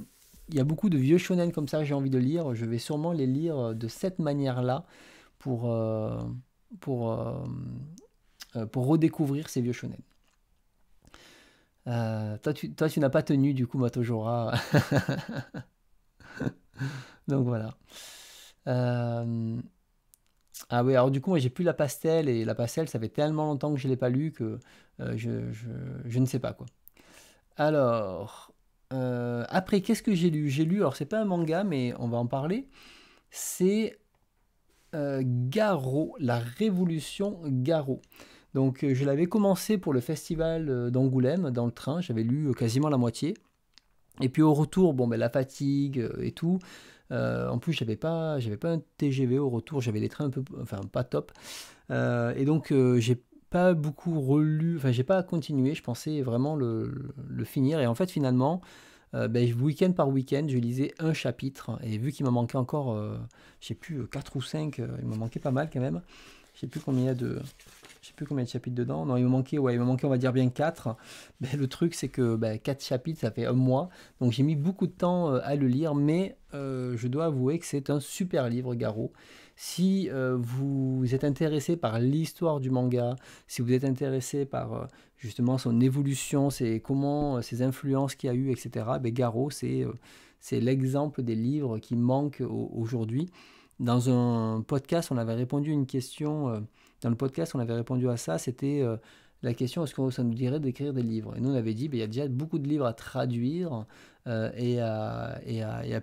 y a beaucoup de vieux shonen comme ça que j'ai envie de lire, je vais sûrement les lire de cette manière-là pour redécouvrir ces vieux shonen. Toi, tu n'as pas tenu du coup Matojora. Donc voilà. Ah oui, alors du coup moi j'ai plus la pastel, et la pastel ça fait tellement longtemps que je ne l'ai pas lu que je ne sais pas quoi. Alors après, qu'est-ce que j'ai lu? J'ai lu, alors c'est pas un manga mais on va en parler, c'est Garo, la révolution Garo. Donc je l'avais commencé pour le festival d'Angoulême, dans le train, j'avais lu quasiment la moitié. Et puis au retour, bon ben la fatigue et tout. En plus j'avais pas un TGV au retour, j'avais des trains un peu, enfin pas top. Et donc j'ai pas beaucoup relu, enfin j'ai pas continué, je pensais vraiment le finir. Et en fait finalement, ben, week-end par week-end, je lisais un chapitre. Et vu qu'il m'en manquait encore, je sais plus, 4 ou 5, il me manquait pas mal quand même. Je sais plus combien il y a de... Je sais plus combien de chapitres dedans. Non, il me manquait, on va dire bien 4. Ben, le truc, c'est que ben, 4 chapitres, ça fait un mois. Donc j'ai mis beaucoup de temps à le lire, mais je dois avouer que c'est un super livre, Garo. Si vous êtes intéressé par l'histoire du manga, si vous êtes intéressé par justement son évolution, ses influences qu'il y a eu, etc., ben, Garo, c'est l'exemple des livres qui manquent aujourd'hui. Dans un podcast, on avait répondu à une question... Dans le podcast, on avait répondu à ça, c'était la question, est-ce que ça nous dirait d'écrire des livres? Et nous, on avait dit, ben, il y a déjà beaucoup de livres à traduire et à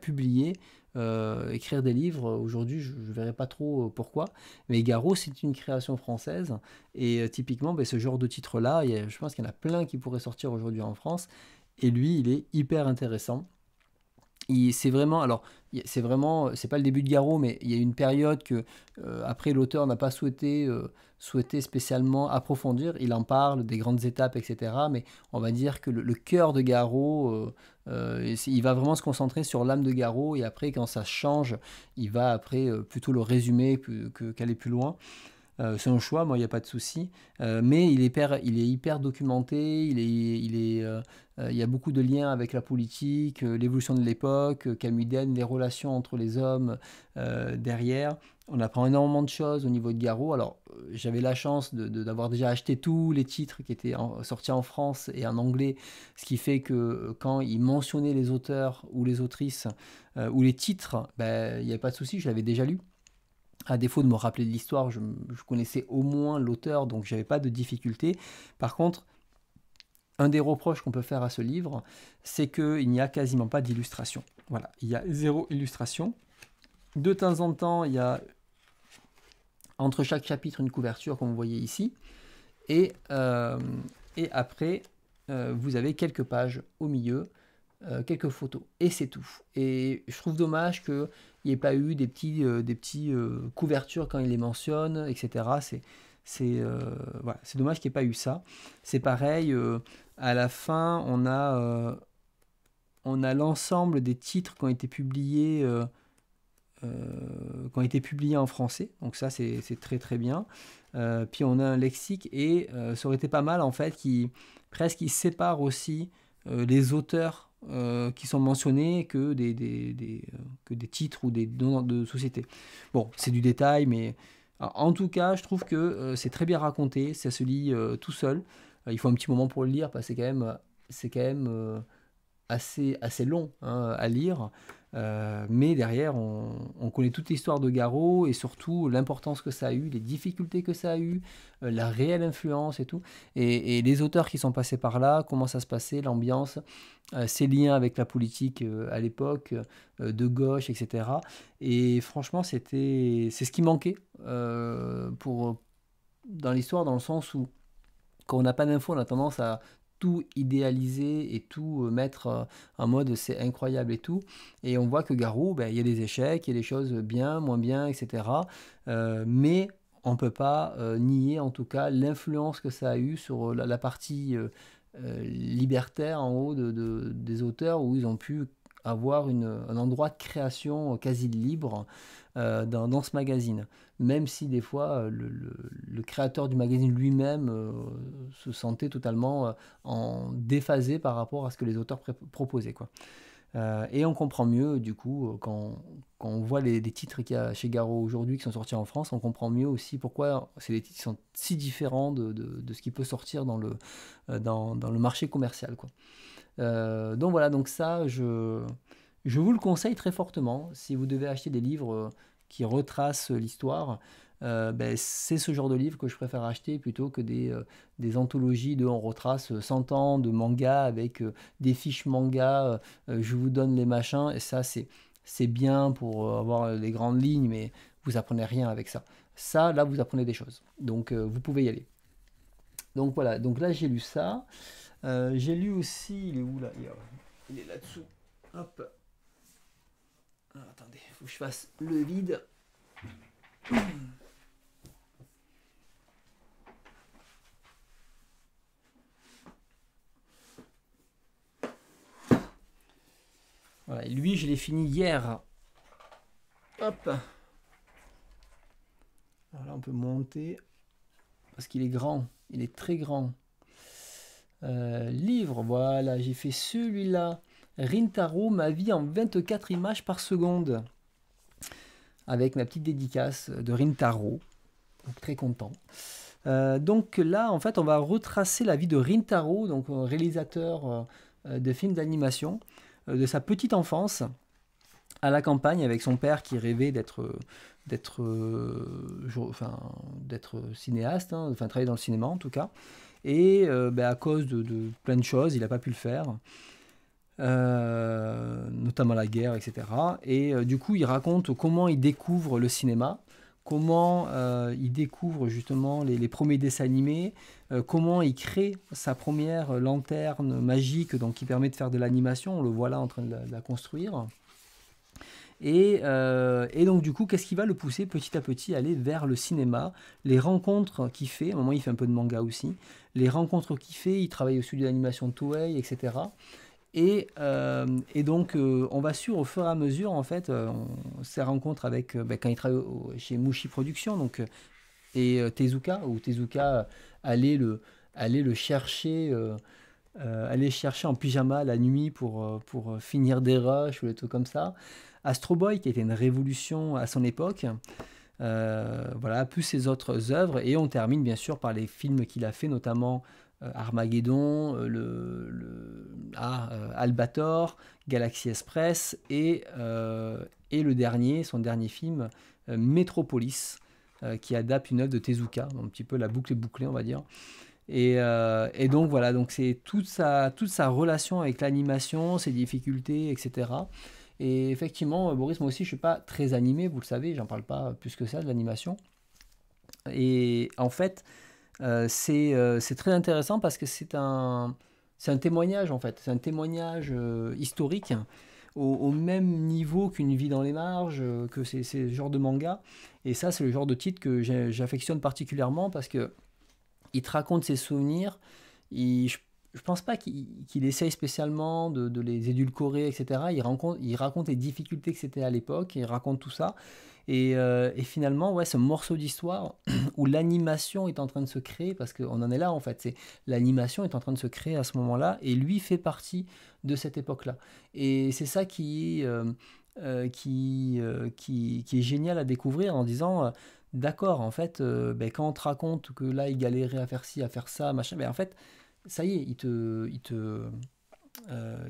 publier. Écrire des livres, aujourd'hui, je ne verrai pas trop pourquoi. Mais Garo, c'est une création française. Et typiquement, ben, ce genre de titre-là, je pense qu'il y en a plein qui pourraient sortir aujourd'hui en France. Et lui, il est hyper intéressant. C'est vraiment, alors c'est vraiment, c'est pas le début de Garo, mais il y a une période que après l'auteur n'a pas souhaité spécialement approfondir. Il en parle des grandes étapes, etc. Mais on va dire que le cœur de Garo, il va vraiment se concentrer sur l'âme de Garo, et après quand ça change, il va après plutôt le résumer qu'aller plus loin. C'est un choix, moi il n'y a pas de souci, mais il est hyper documenté, il y a beaucoup de liens avec la politique, l'évolution de l'époque, Camuden, les relations entre les hommes derrière. On apprend énormément de choses au niveau de Garo. Alors j'avais la chance d'avoir déjà acheté tous les titres qui étaient sortis en France et en anglais, ce qui fait que quand il mentionnait les auteurs ou les autrices ou les titres, ben, il n'y avait pas de souci, je l'avais déjà lu. À défaut de me rappeler de l'histoire, je connaissais au moins l'auteur, donc j'avais pas de difficulté. Par contre, un des reproches qu'on peut faire à ce livre, c'est qu'il n'y a quasiment pas d'illustration. Voilà, il y a 0 illustration. De temps en temps, il y a entre chaque chapitre une couverture, comme vous voyez ici. Et après, vous avez quelques pages au milieu, quelques photos, et c'est tout. Et je trouve dommage qu'il n'y ait pas eu des petites couvertures quand il les mentionne, etc. C'est voilà, c'est dommage qu'il n'y ait pas eu ça. C'est pareil, à la fin, on a l'ensemble des titres qui ont été publiés en français, donc ça c'est très très bien. Puis on a un lexique et ça aurait été pas mal en fait qui presque sépare aussi les auteurs qui sont mentionnés que des titres ou des noms de société. Bon, c'est du détail, mais en tout cas je trouve que c'est très bien raconté, ça se lit tout seul. Il faut un petit moment pour le lire parce que c'est quand même assez long hein, à lire, mais derrière on connaît toute l'histoire de Garo et surtout l'importance que ça a eu, les difficultés que ça a eu, la réelle influence et tout, et les auteurs qui sont passés par là, comment ça se passait, l'ambiance, ses liens avec la politique à l'époque, de gauche, etc. Et franchement c'est ce qui manquait dans l'histoire, dans le sens où quand on n'a pas d'infos on a tendance à tout idéaliser et tout mettre en mode c'est incroyable et tout, et on voit que Garo, ben, y a des échecs, il y a des choses bien, moins bien, etc. Mais on peut pas nier en tout cas l'influence que ça a eu sur la partie libertaire en haut des auteurs, où ils ont pu avoir un endroit de création quasi libre dans ce magazine, même si des fois le créateur du magazine lui-même se sentait totalement en déphasé par rapport à ce que les auteurs proposaient, quoi. Et on comprend mieux du coup quand on voit les titres qu'il y a chez Garo aujourd'hui qui sont sortis en France, on comprend mieux aussi pourquoi ces titres sont si différents de ce qui peut sortir dans le marché commercial, quoi. Donc voilà, donc ça je vous le conseille très fortement. Si vous devez acheter des livres qui retracent l'histoire, ben, c'est ce genre de livre que je préfère acheter plutôt que des anthologies de on retrace 100 ans de manga avec des fiches manga, je vous donne les machins, et ça c'est bien pour avoir les grandes lignes, mais vous apprenez rien avec ça. Ça, là vous apprenez des choses, donc vous pouvez y aller. Donc voilà, donc là j'ai lu ça. J'ai lu aussi, il est où là? Il est là-dessous. Hop. Ah, attendez, il faut que je fasse le vide. Voilà, et lui, je l'ai fini hier. Hop. Alors là, on peut monter parce qu'il est grand, il est très grand. Livre, voilà, j'ai fait celui-là, Rintaro, ma vie en 24 images par seconde, avec ma petite dédicace de Rintaro, donc très content. Donc là, en fait, on va retracer la vie de Rintaro, donc réalisateur de films d'animation, de sa petite enfance à la campagne avec son père qui rêvait d'être cinéaste, hein, enfin travailler dans le cinéma en tout cas. Et ben, à cause de plein de choses, il n'a pas pu le faire, notamment la guerre, etc. Et du coup, il raconte comment il découvre le cinéma, comment il découvre justement les premiers dessins animés, comment il crée sa première lanterne magique, donc qui permet de faire de l'animation. On le voit là en train de la construire. Et donc du coup, qu'est-ce qui va le pousser petit à petit à aller vers le cinéma? Les rencontres qu'il fait, à un moment il fait un peu de manga aussi, les rencontres qu'il fait, il travaille au studio d'animation Toei, etc. Et donc on va suivre au fur et à mesure en fait ses rencontres avec, ben, quand il travaille chez Mushi Productions, donc, et Tezuka, où Tezuka allait le chercher... aller chercher en pyjama la nuit pour finir des rushs ou des trucs comme ça. Astro Boy qui était une révolution à son époque, voilà, plus ses autres œuvres, et on termine bien sûr par les films qu'il a fait, notamment Armageddon, Albator, Galaxy Express, et le dernier, son dernier film, Metropolis, qui adapte une œuvre de Tezuka, un petit peu la boucle est bouclée on va dire. Et donc voilà, donc c'est toute sa relation avec l'animation, ses difficultés, etc. Et effectivement, Boris, moi aussi, je ne suis pas très animé, vous le savez, j'en parle pas plus que ça de l'animation. Et en fait, c'est très intéressant parce que c'est un témoignage, en fait. C'est un témoignage historique au même niveau qu'une vie dans les marges, que ces genres de mangas. Et ça, c'est le genre de titre que j'affectionne particulièrement parce que il te raconte ses souvenirs. Je pense pas qu'il essaye spécialement de les édulcorer, etc. Il raconte les difficultés que c'était à l'époque, il raconte tout ça. Et finalement, ouais, ce morceau d'histoire où l'animation est en train de se créer, parce qu'on en est là en fait, l'animation est en train de se créer à ce moment-là, et lui fait partie de cette époque-là. Et c'est ça qui est génial à découvrir en disant... d'accord, en fait, ben, quand on te raconte que là, il galérait à faire ci, à faire ça, machin, ben, en fait, ça y est,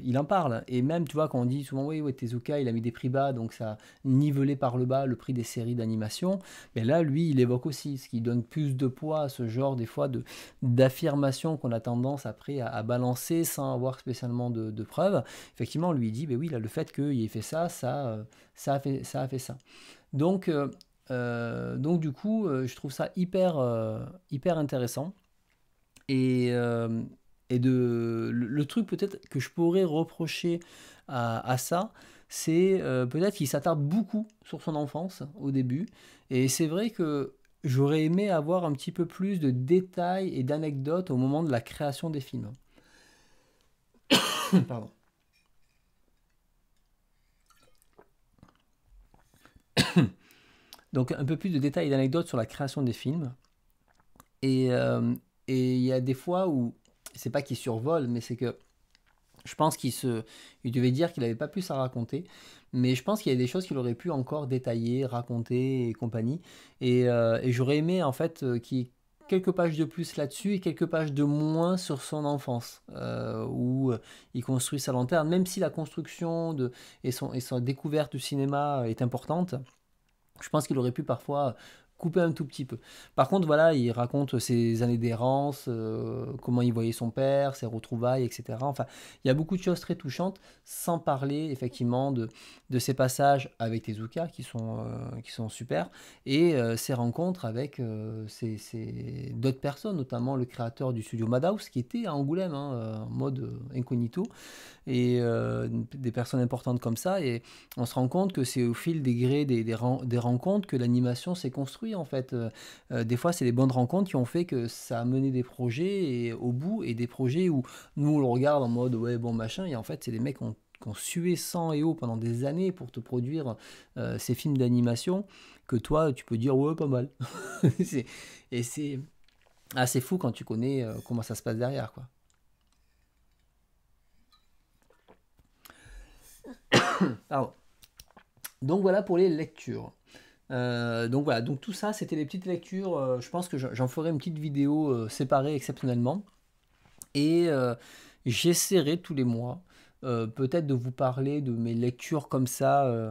il en parle. Et même, tu vois, quand on dit souvent, oui, ouais, Tezuka, il a mis des prix bas, donc ça nivelait par le bas le prix des séries d'animation, mais là, lui, il évoque aussi, ce qui donne plus de poids à ce genre, des fois, d'affirmations qu'on a tendance, après, à balancer sans avoir spécialement de preuves. Effectivement, lui, il dit, ben oui, là, le fait qu'il ait fait ça, ça a fait ça. Donc du coup, je trouve ça hyper, hyper intéressant. Et le truc peut-être que je pourrais reprocher à ça, c'est peut-être qu'il s'attarde beaucoup sur son enfance au début. Et c'est vrai que j'aurais aimé avoir un petit peu plus de détails et d'anecdotes au moment de la création des films. Pardon. Donc un peu plus de détails et d'anecdotes sur la création des films. Et il y a des fois où, c'est pas qu'il survole, mais c'est que je pense qu'il devait dire qu'il n'avait pas plus à raconter, mais je pense qu'il y a des choses qu'il aurait pu encore détailler, raconter et compagnie. Et j'aurais aimé en fait qu'il y ait quelques pages de plus là-dessus et quelques pages de moins sur son enfance, où il construit sa lanterne, même si la construction et sa découverte du cinéma est importante. Je pense qu'il aurait pu parfois couper un tout petit peu. Par contre, voilà, il raconte ses années d'errance, comment il voyait son père, ses retrouvailles, etc. Enfin, il y a beaucoup de choses très touchantes, sans parler effectivement de ses passages avec Tezuka, qui sont super, et ses rencontres avec d'autres personnes, notamment le créateur du studio Madhouse, qui était à Angoulême, hein, en mode incognito, et des personnes importantes comme ça, et on se rend compte que c'est au fil des grés des rencontres que l'animation s'est construite. En fait, des fois c'est les bonnes rencontres qui ont fait que ça a mené des projets et au bout, et des projets où nous on le regarde en mode ouais bon machin, et en fait c'est des mecs qui ont sué sang et eau pendant des années pour te produire ces films d'animation que toi tu peux dire ouais pas mal. Et c'est assez fou quand tu connais comment ça se passe derrière, quoi. Pardon. Donc voilà pour les lectures. Donc voilà, donc tout ça c'était les petites lectures, je pense que j'en ferai une petite vidéo séparée exceptionnellement, et j'essaierai tous les mois peut-être de vous parler de mes lectures comme ça,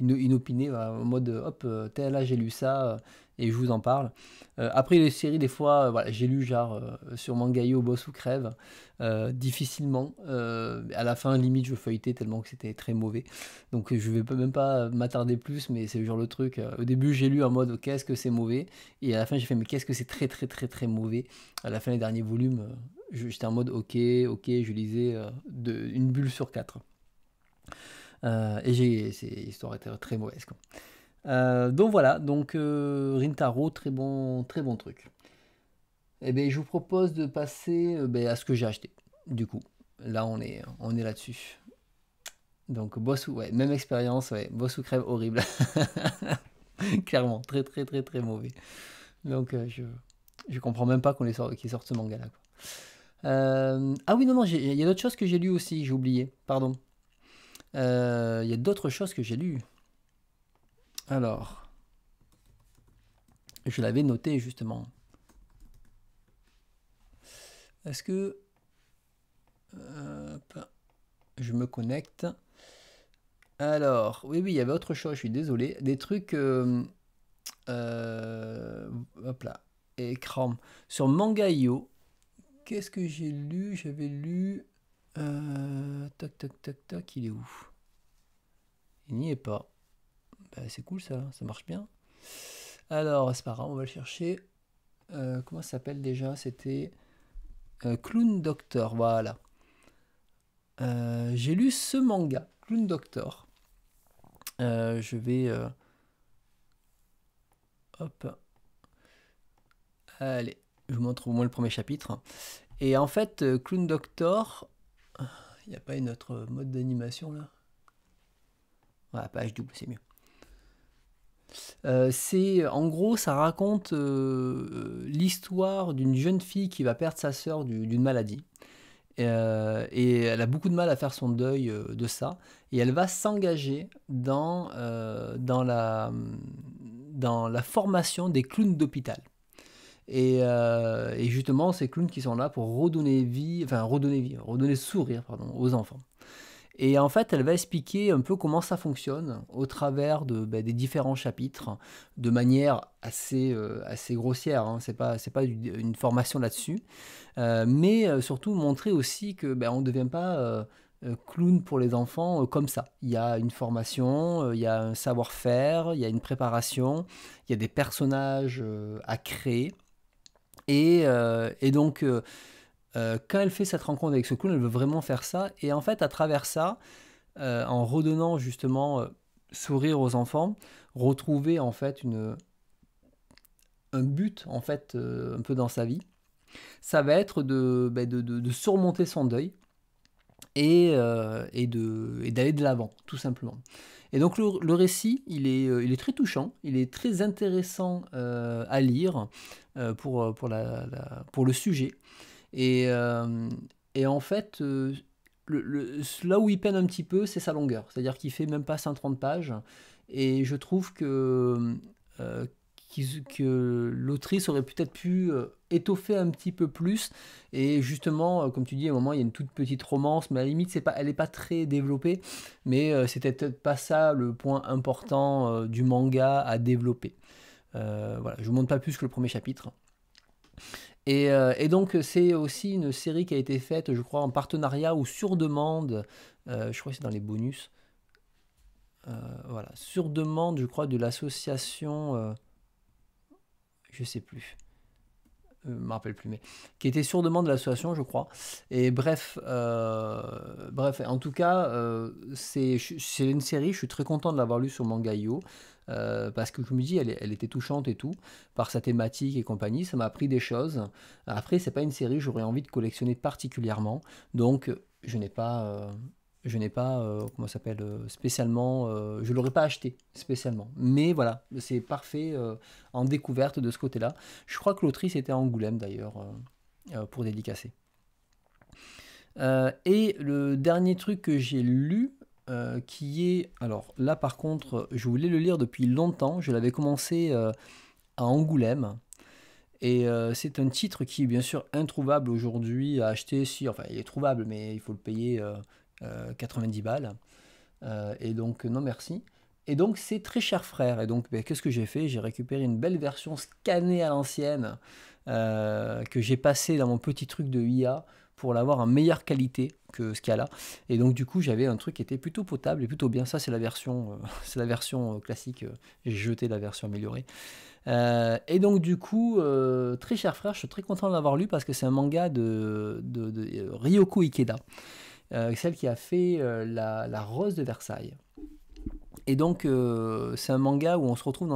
inopinées, en mode hop, là j'ai lu ça et je vous en parle. Après les séries, des fois, voilà, j'ai lu genre sur Mangaïo, Boss ou Crève, difficilement. À la fin, limite, je feuilletais tellement que c'était très mauvais. Donc je vais même pas m'attarder plus, mais c'est genre le truc. Au début, j'ai lu en mode qu'est-ce que c'est mauvais, et à la fin, j'ai fait mais qu'est-ce que c'est très très très très mauvais. À la fin des derniers volumes, j'étais en mode ok, je lisais une bulle sur 4. Et l'histoire était très mauvaise, quoi. Donc voilà, donc Rintaro, très bon truc. Et bien je vous propose de passer à ce que j'ai acheté. Du coup, là on est là-dessus. Donc boss ou ouais, même expérience, ouais, boss ou crève horrible. Clairement, très mauvais. Donc je comprends même pas qu'il sorte ce manga là, quoi. Ah oui non, il y a d'autres choses que j'ai lues aussi, j'ai oublié, pardon. Il y a d'autres choses que j'ai lues. Alors, je l'avais noté justement. Est-ce que je me connecte? Alors, oui, il y avait autre chose, je suis désolé. Des trucs, hop là, et cram. Sur Mangaïo, qu'est-ce que j'ai lu? J'avais lu, tac, il est où? Il n'y est pas. C'est cool ça, ça marche bien. Alors, c'est pas grave, on va le chercher. Comment ça s'appelle déjà? C'était Clown Doctor, voilà. j'ai lu ce manga, Clown Doctor. Je vais... hop. Allez, je vous montre au moins le premier chapitre. Et en fait, Clown Doctor... Il n'y a pas une autre mode d'animation, là? Voilà, page double, c'est mieux. C'est, en gros, ça raconte l'histoire d'une jeune fille qui va perdre sa sœur d'une maladie. Et elle a beaucoup de mal à faire son deuil de ça. Et elle va s'engager dans la formation des clowns d'hôpital. Et justement, ces clowns qui sont là pour redonner sourire, pardon, aux enfants. Et en fait, elle va expliquer un peu comment ça fonctionne au travers des différents chapitres, de manière assez grossière, hein. C'est pas une formation là-dessus, mais surtout montrer aussi que on ne devient pas clown pour les enfants comme ça. Il y a une formation, il y a un savoir-faire, il y a une préparation, il y a des personnages à créer. Et donc, quand elle fait cette rencontre avec ce clown, elle veut vraiment faire ça. Et en fait, à travers ça, en redonnant justement sourire aux enfants, retrouver en fait un but en fait un peu dans sa vie, ça va être de surmonter son deuil et d'aller de l'avant, tout simplement. Et donc le récit, il est très touchant, il est très intéressant à lire pour le sujet. Et en fait, là où il peine un petit peu, c'est sa longueur. C'est-à-dire qu'il ne fait même pas 130 pages. Et je trouve que l'autrice aurait peut-être pu étoffer un petit peu plus. Et justement, comme tu dis, à un moment, il y a une toute petite romance. Mais à la limite, elle n'est pas très développée. Mais c'était peut-être pas ça le point important du manga à développer. Voilà, je ne vous montre pas plus que le premier chapitre. Et donc c'est aussi une série qui a été faite, je crois, en partenariat ou sur demande, je crois que c'est dans les bonus, voilà, sur demande, je crois, de l'association, je sais plus, je me rappelle plus, mais qui était sur demande de l'association, je crois. Et bref, en tout cas, c'est une série, je suis très content de l'avoir lu sur Mangaïo. Parce que je me dis, elle était touchante et tout, par sa thématique et compagnie, ça m'a appris des choses. Après, c'est pas une série j'aurais envie de collectionner particulièrement, donc je n'ai pas comment ça s'appelle spécialement, je l'aurais pas acheté spécialement. Mais voilà, c'est parfait en découverte de ce côté-là. Je crois que l'autrice était à Angoulême d'ailleurs pour dédicacer. Et le dernier truc que j'ai lu. Qui est, alors là par contre je voulais le lire depuis longtemps, je l'avais commencé à Angoulême, et c'est un titre qui est bien sûr introuvable aujourd'hui à acheter, si, enfin il est trouvable mais il faut le payer 90 balles, et donc non merci. Et donc c'est Très Cher Frère, et donc qu'est-ce que j'ai fait? J'ai récupéré une belle version scannée à l'ancienne que j'ai passée dans mon petit truc de IA pour l'avoir en meilleure qualité que ce qu'il y a là. Et donc du coup j'avais un truc qui était plutôt potable et plutôt bien. Ça c'est la version classique, j'ai jeté la version améliorée. Et donc du coup Très Cher Frère, je suis très content de l'avoir lu parce que c'est un manga de Ryoko Ikeda, celle qui a fait la Rose de Versailles. Et donc c'est un manga où on se retrouve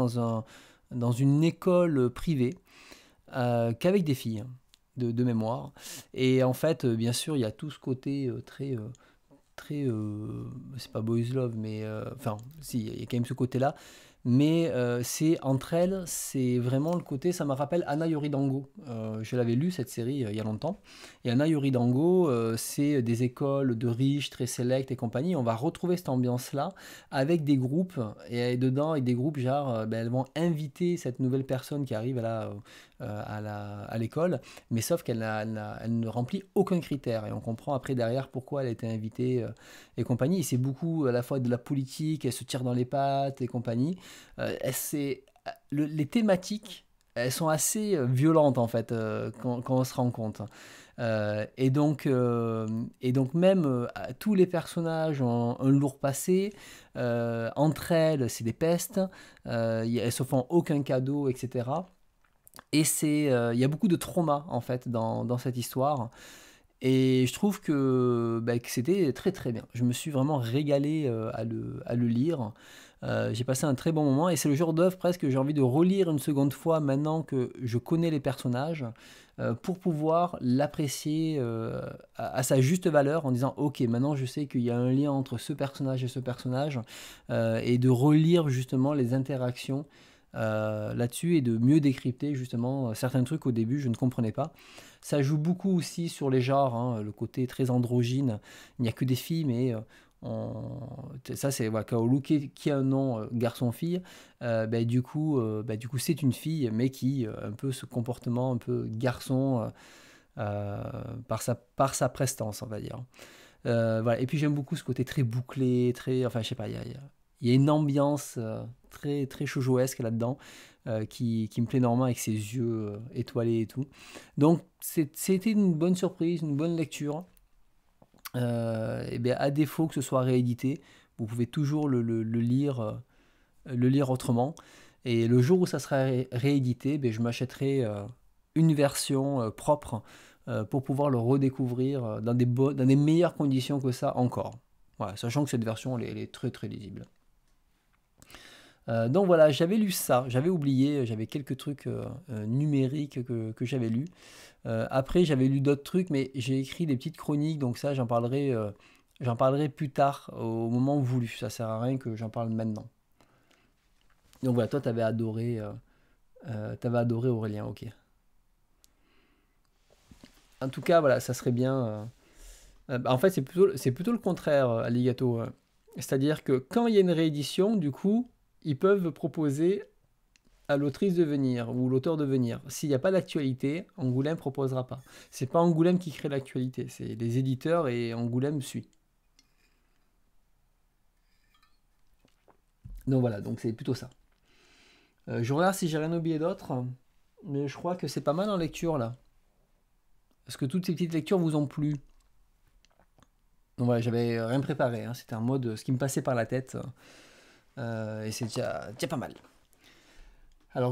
dans une école privée qu'avec des filles. De mémoire, et en fait bien sûr il y a tout ce côté très c'est pas boys love, mais enfin si, il y a quand même ce côté là, mais c'est entre elles, c'est vraiment le côté, ça me rappelle Hana Yori Dango. Je l'avais lu cette série il y a longtemps, et Hana Yori Dango c'est des écoles de riches très sélectes et compagnie. On va retrouver cette ambiance là avec des groupes, et dedans avec des groupes genre elles vont inviter cette nouvelle personne qui arrive à l'école, mais sauf qu'elle ne remplit aucun critère, et on comprend après derrière pourquoi elle a été invitée et compagnie. Et c'est beaucoup à la fois de la politique, elle se tire dans les pattes et compagnie. Les thématiques, elles sont assez violentes en fait quand on se rend compte. Et donc même tous les personnages ont un lourd passé, entre elles c'est des pestes, elles se font aucun cadeau, etc. Et il y a beaucoup de trauma en fait dans cette histoire. Et je trouve que c'était très très bien. Je me suis vraiment régalé à le lire. J'ai passé un très bon moment et c'est le genre d'œuvre presque que j'ai envie de relire une seconde fois maintenant que je connais les personnages pour pouvoir l'apprécier à sa juste valeur en disant ok, maintenant je sais qu'il y a un lien entre ce personnage et ce personnage et de relire justement les interactions là-dessus et de mieux décrypter justement certains trucs. Au début je ne comprenais pas. Ça joue beaucoup aussi sur les genres, hein, le côté très androgyne, il n'y a que des filles mais... ça c'est Kaoru qui a un nom garçon-fille, du coup c'est une fille mais qui un peu ce comportement un peu garçon par sa prestance on va dire. Et puis j'aime beaucoup ce côté très bouclé, très, enfin je sais pas, il y a une ambiance très très shoujoesque là-dedans qui me plaît énormément avec ses yeux étoilés et tout. Donc c'était une bonne surprise, une bonne lecture. À défaut que ce soit réédité, vous pouvez toujours le lire autrement. Et le jour où ça sera réédité, je m'achèterai une version propre pour pouvoir le redécouvrir dans des meilleures conditions que ça encore. Voilà, sachant que cette version elle est très très lisible. Donc voilà, j'avais lu ça, j'avais oublié, j'avais quelques trucs numériques que j'avais lus. Après, j'avais lu d'autres trucs, mais j'ai écrit des petites chroniques, donc ça, j'en parlerai plus tard, au moment voulu. Ça sert à rien que j'en parle maintenant. Donc voilà, toi, t'avais adoré Aurélien, ok. En tout cas, voilà, ça serait bien... en fait, c'est plutôt le contraire, Aligato. C'est-à-dire que quand il y a une réédition, du coup... ils peuvent proposer à l'autrice de venir ou l'auteur de venir. S'il n'y a pas d'actualité, Angoulême ne proposera pas. C'est pas Angoulême qui crée l'actualité, c'est les éditeurs et Angoulême suit. Donc voilà, donc c'est plutôt ça. Je regarde si j'ai rien oublié d'autre, mais je crois que c'est pas mal en lecture là. Est-ce que toutes ces petites lectures vous ont plu? Donc voilà, j'avais rien préparé, hein. C'était un mot de ce qui me passait par la tête. Et c'est déjà pas mal.